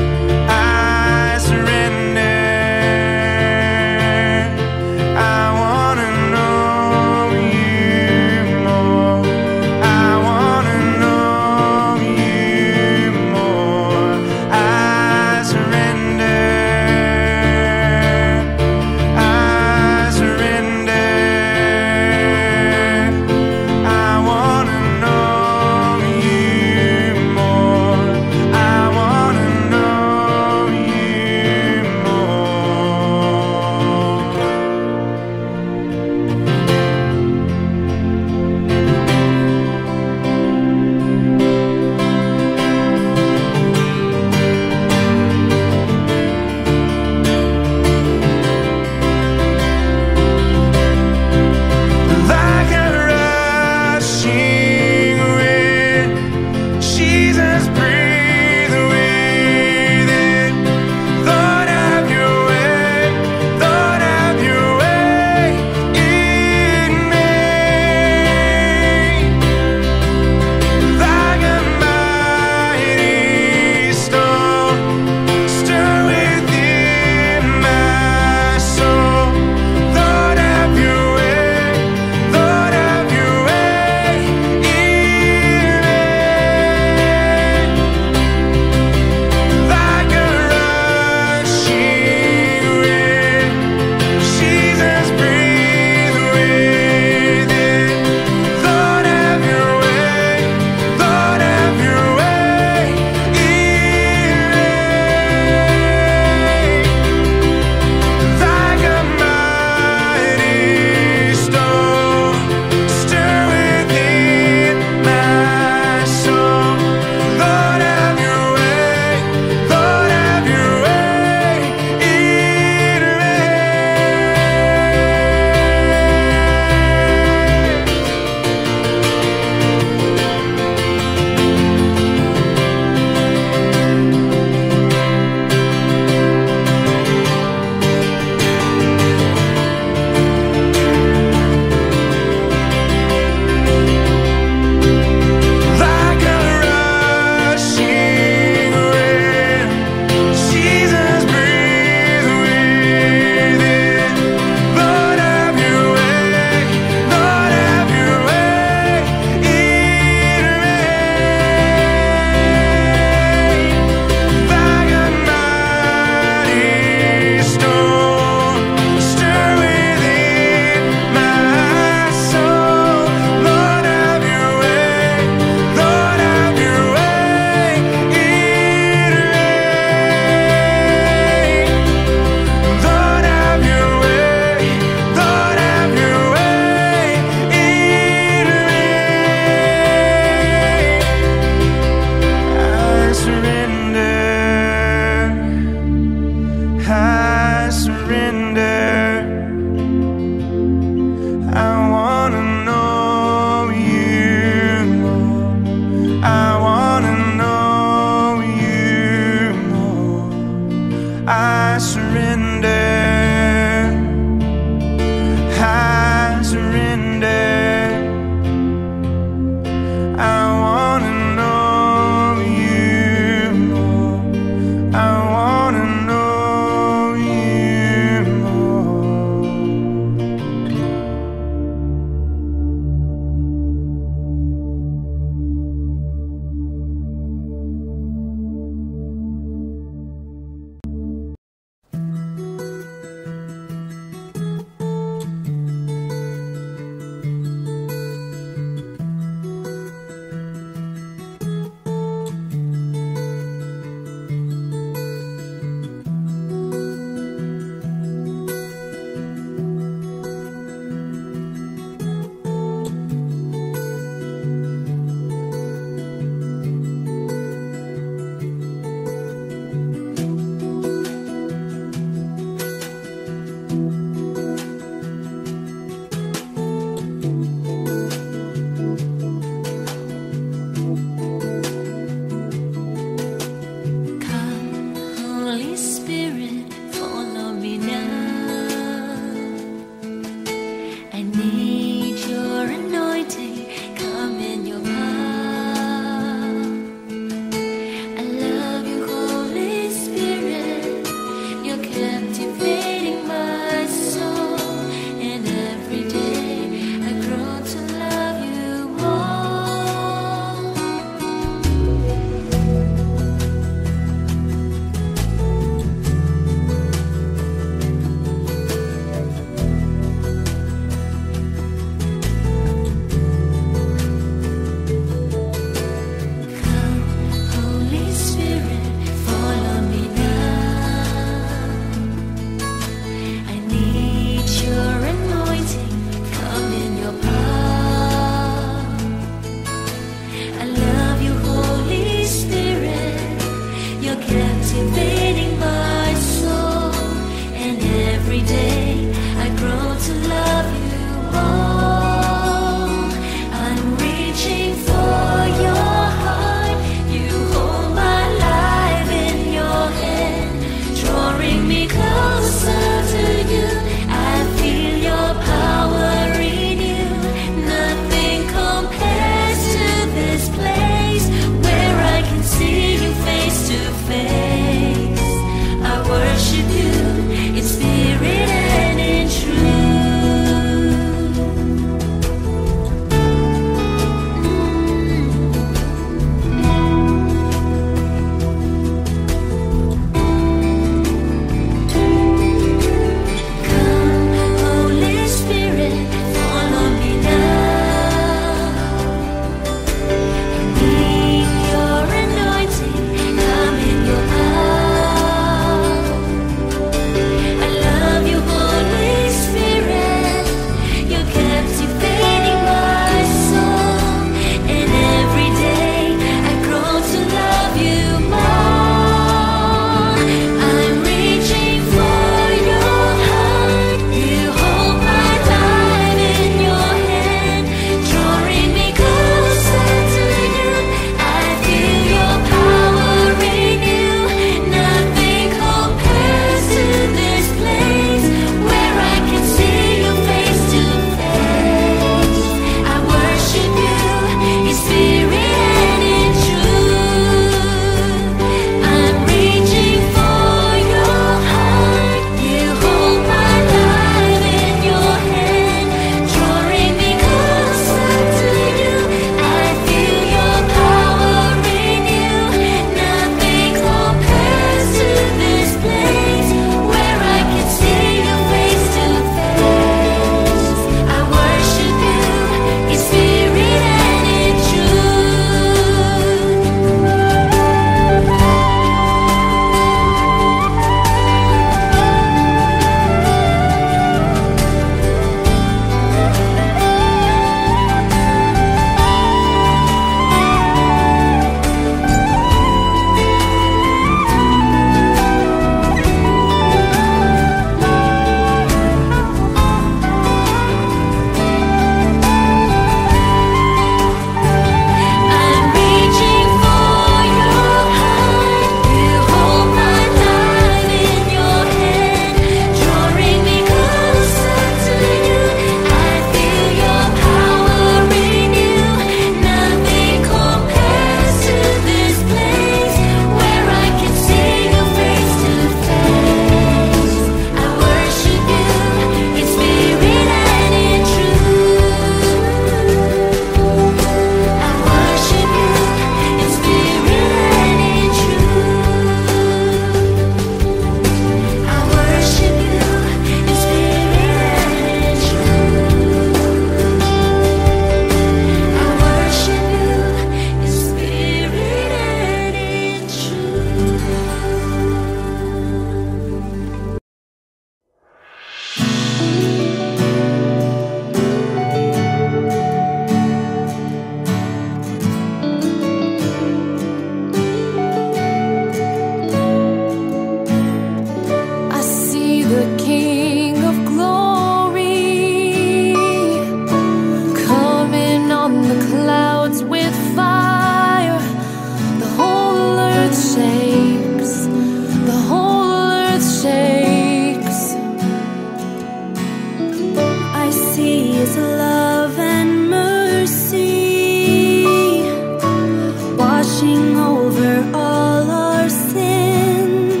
watching over all our sin.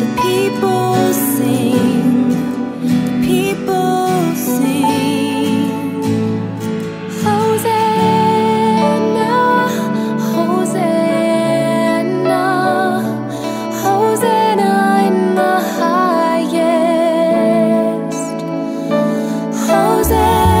The people sing, the people sing. Hosanna, Hosanna, Hosanna in the highest. Hosanna.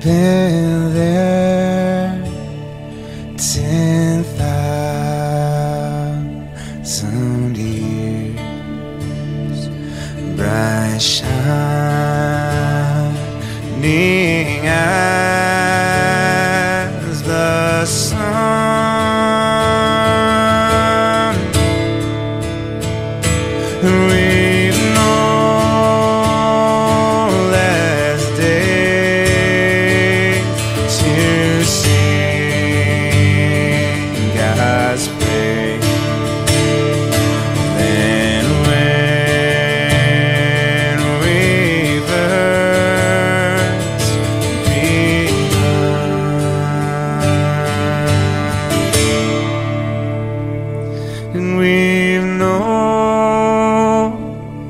been there 10,000 years, bright shining as the sun. And we've no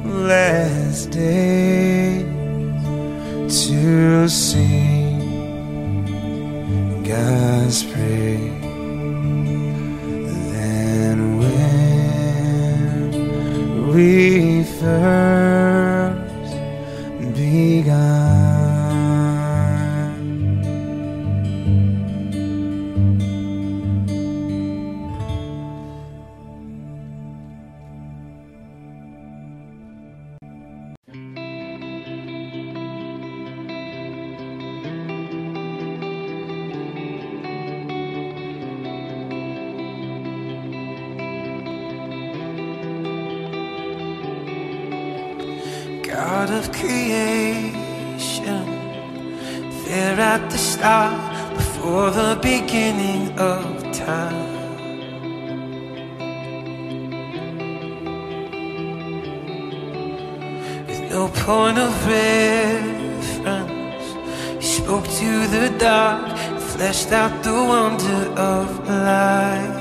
less days to sing God's praise than when we first began. God of creation, there at the start, before the beginning of time. With no point of reference, you spoke to the dark, and fleshed out the wonder of life.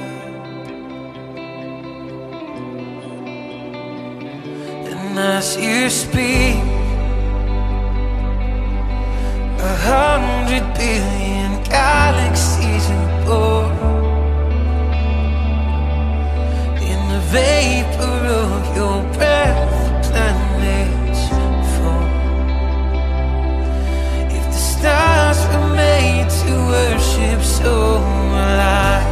As you speak, 100 billion galaxies are born in the vapor of your breath. The planets fall. If the stars were made to worship, so alive,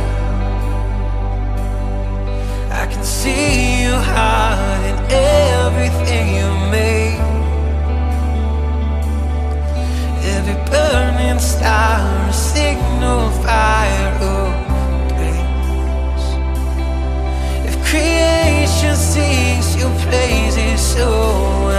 I can see your heart in everything you made. Every burning star, a signal fire obeys. If creation sings your praises, so will I.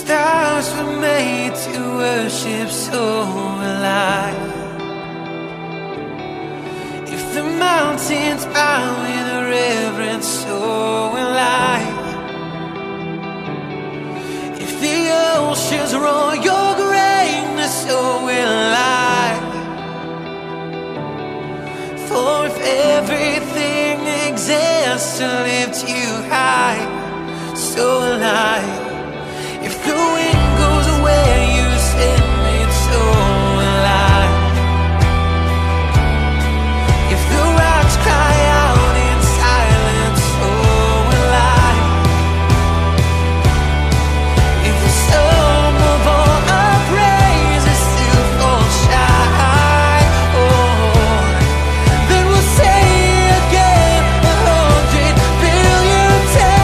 Stop. stars were made to worship, so will I. If the mountains bow in reverence, so will I. If the oceans roar your greatness, so will I. For if everything exists to lift you high, so will I. If the wind goes away, you send me, so will I. If the rocks cry out in silence, so will I. If the sum of all our praises still falls shy, oh, then we'll say again 100 billion times.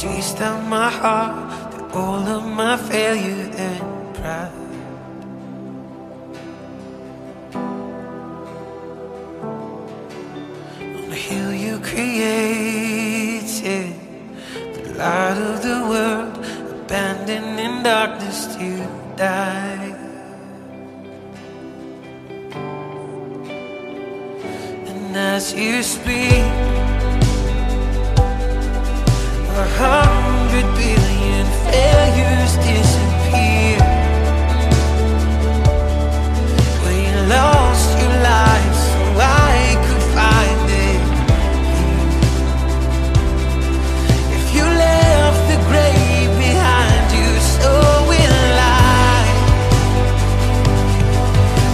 Chase down my heart, through all of my failure and pride. On the hill you created, the light of the world, abandoned in darkness to die. And as you speak, 100 billion failures disappear. Well, you lost your life so I could find it. If you left the grave behind you, so will I.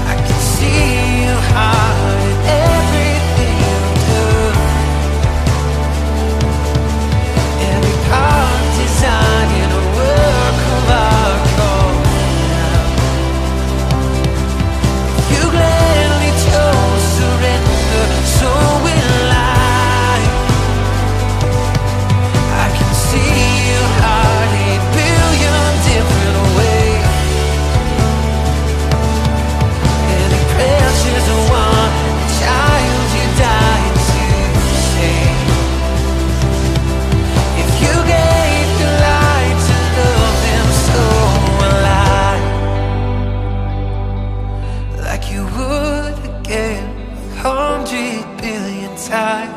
I can see your heart in everything you've done. Heart design in a work of art called love. If you gladly chose surrender, so will I. I can see your heart 8 billion different ways, and the precious one, the child you died to save. You gave the light to love them, so alive. Like you would again 100 billion times.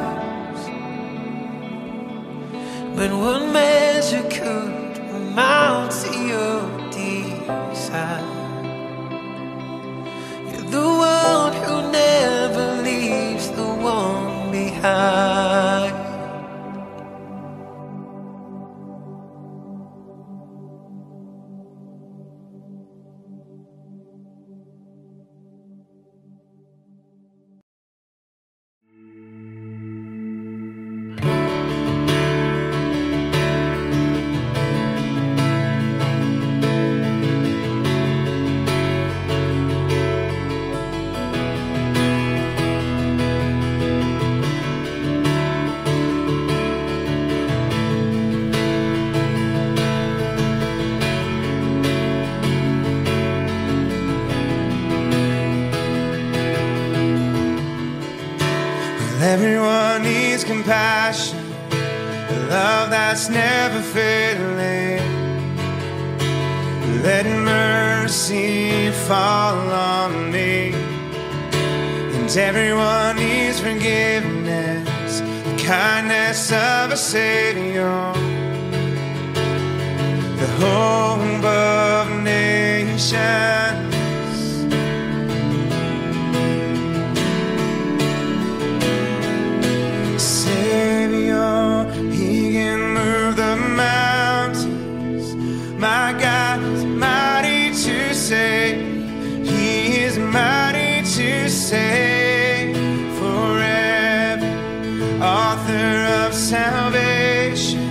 When one measure could amount to your desire, you're the one who never leaves the one behind. Compassion, the love that's never failing. Let mercy fall on me, and everyone needs forgiveness, the kindness of a Savior. The hope of nations. My God is mighty to save. He is mighty to save. Forever author of salvation,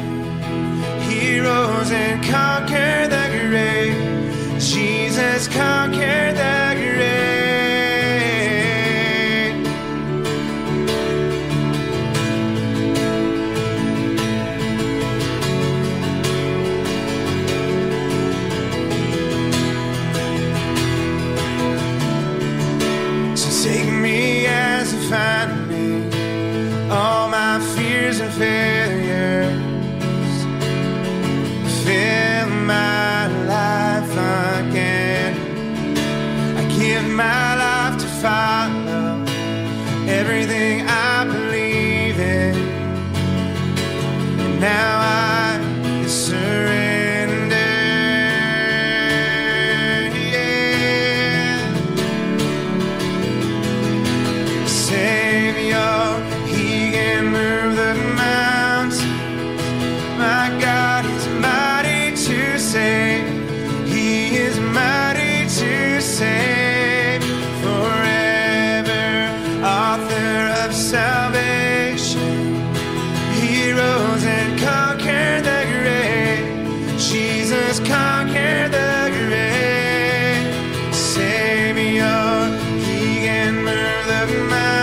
He rose and conquered the grave. Jesus conquered the grave. failures fill my life again. I give my life to follow everything I believe in, and now I surrender. Yeah. Savior, shine your light and let the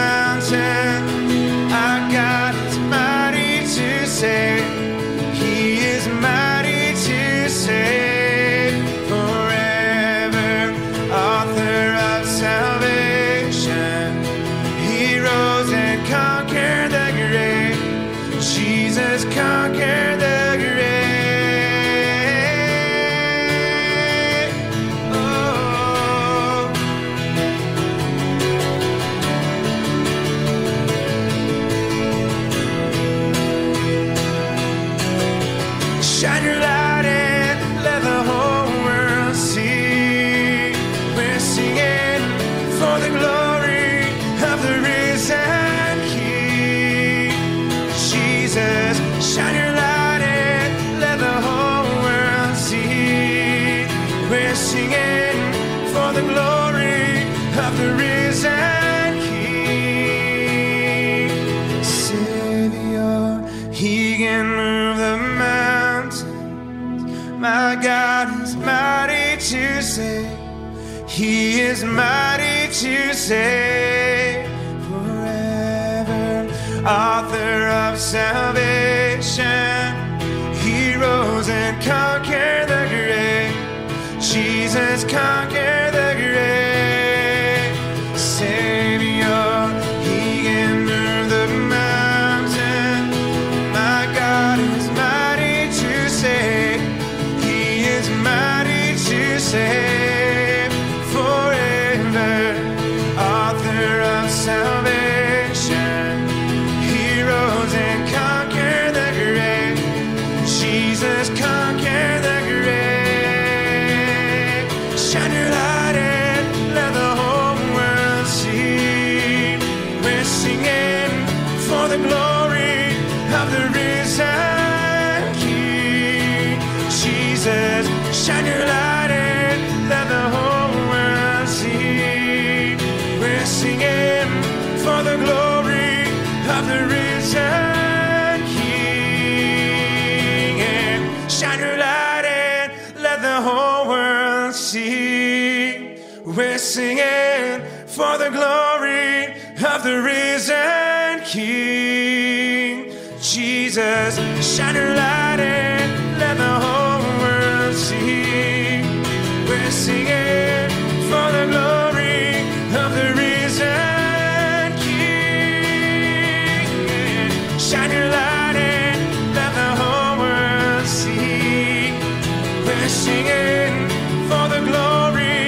whole world see. We're singing for the glory of the risen King. Jesus, shine your light and let the whole world see. We're singing for the glory of the risen King. Savior, He can move the mountains. My God is mighty to save. He is mighty to save forever. Author of salvation, He rose and conquered the grave. Jesus conquered the grave. Savior, He can move the mountain. My God is mighty to save. Mighty to save forever, author of salvation, He rose and conquered the grave. Jesus conquered the grave. Shine your light and let the whole world see. We're singing for the glory of the risen. Jesus, shine your light and let the whole world see. We're singing for the glory of the risen King. And shine your light and let the whole world see. We're singing for the glory of the risen King. Jesus, shine your light and let the whole see. We're singing for the glory of the risen King. Shine your light and let the whole world see. We're singing for the glory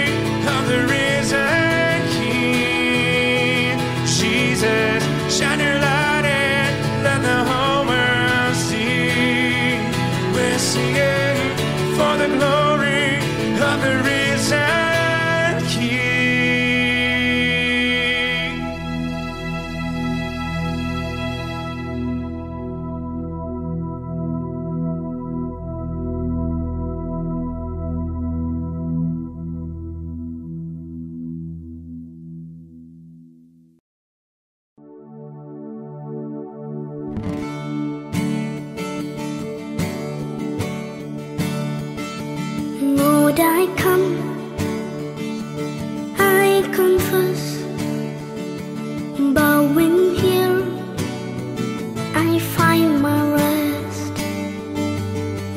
of the risen King. Jesus, shine your light and let the whole world see. We're singing for the glory of the risen King. Lord, I confess, bowing here, I find my rest.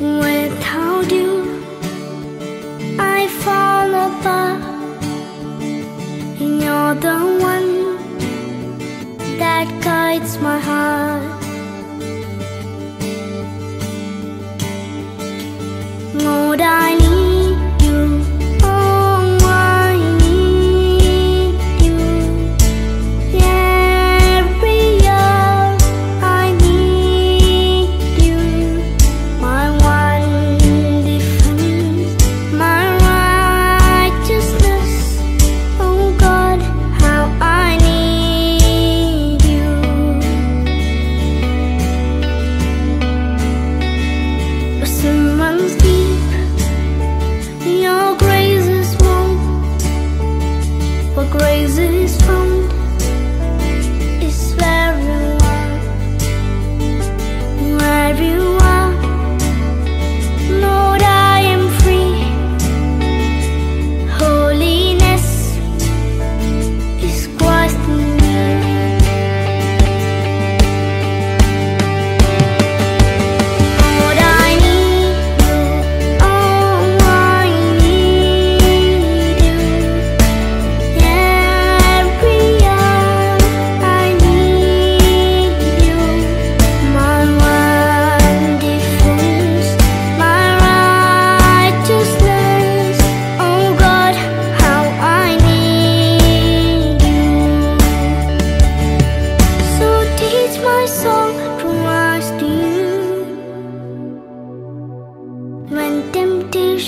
Without You, I fall apart. You're the one that guides my heart.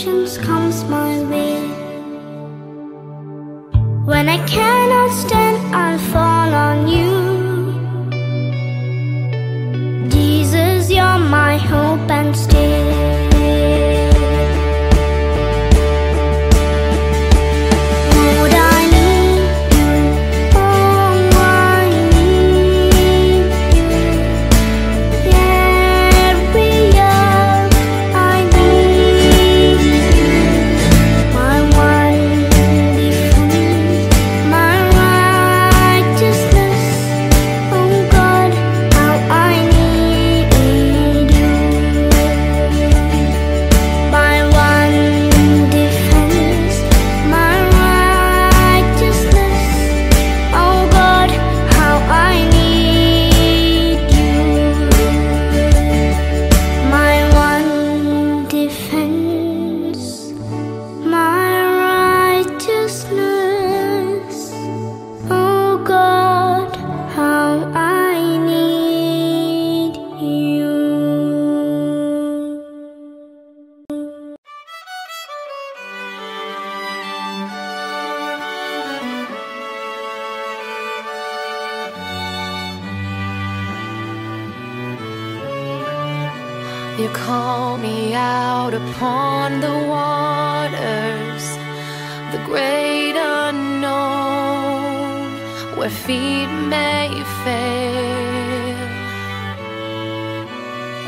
solutions comes my way. When I cannot stand, I'll fall on you. Jesus, you're my hope and stay. You call me out upon the waters, the great unknown, where feet may fail.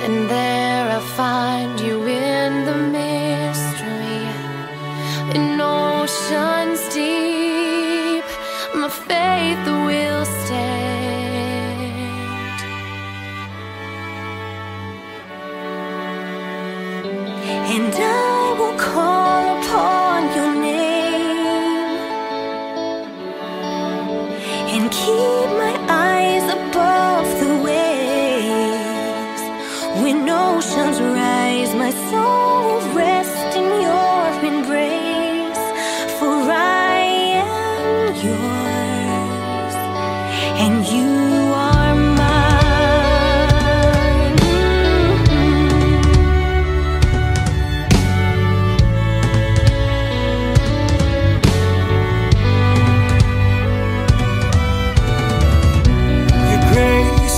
And there I find you in the mystery, in oceans deep, my faith will stay. And I will call upon your name and keep my eyes above the waves. When oceans rise, my soul will rest in your embrace, for I am yours and you are mine.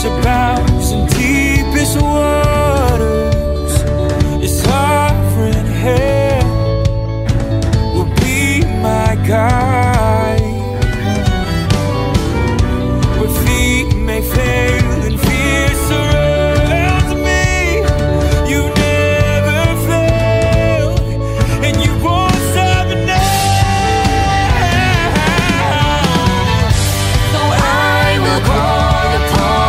Abounds in deepest waters, it's sovereign hand will be my guide. Where feet may fail and fear surrounds me, you never failed and you won't stop now. So I will call upon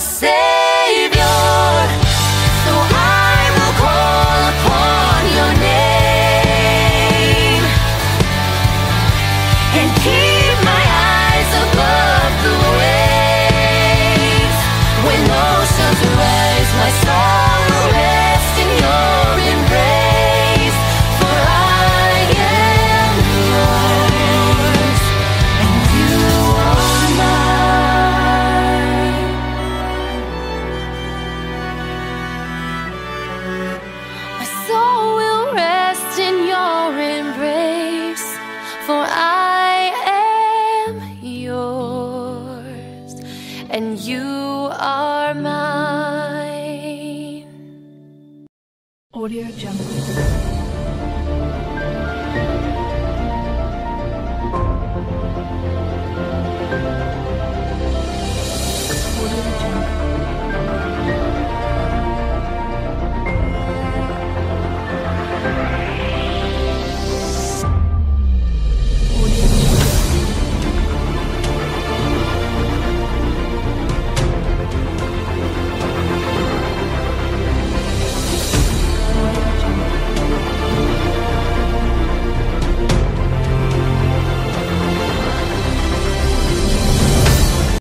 Savior. are mine. Audio Jungle. Thank you.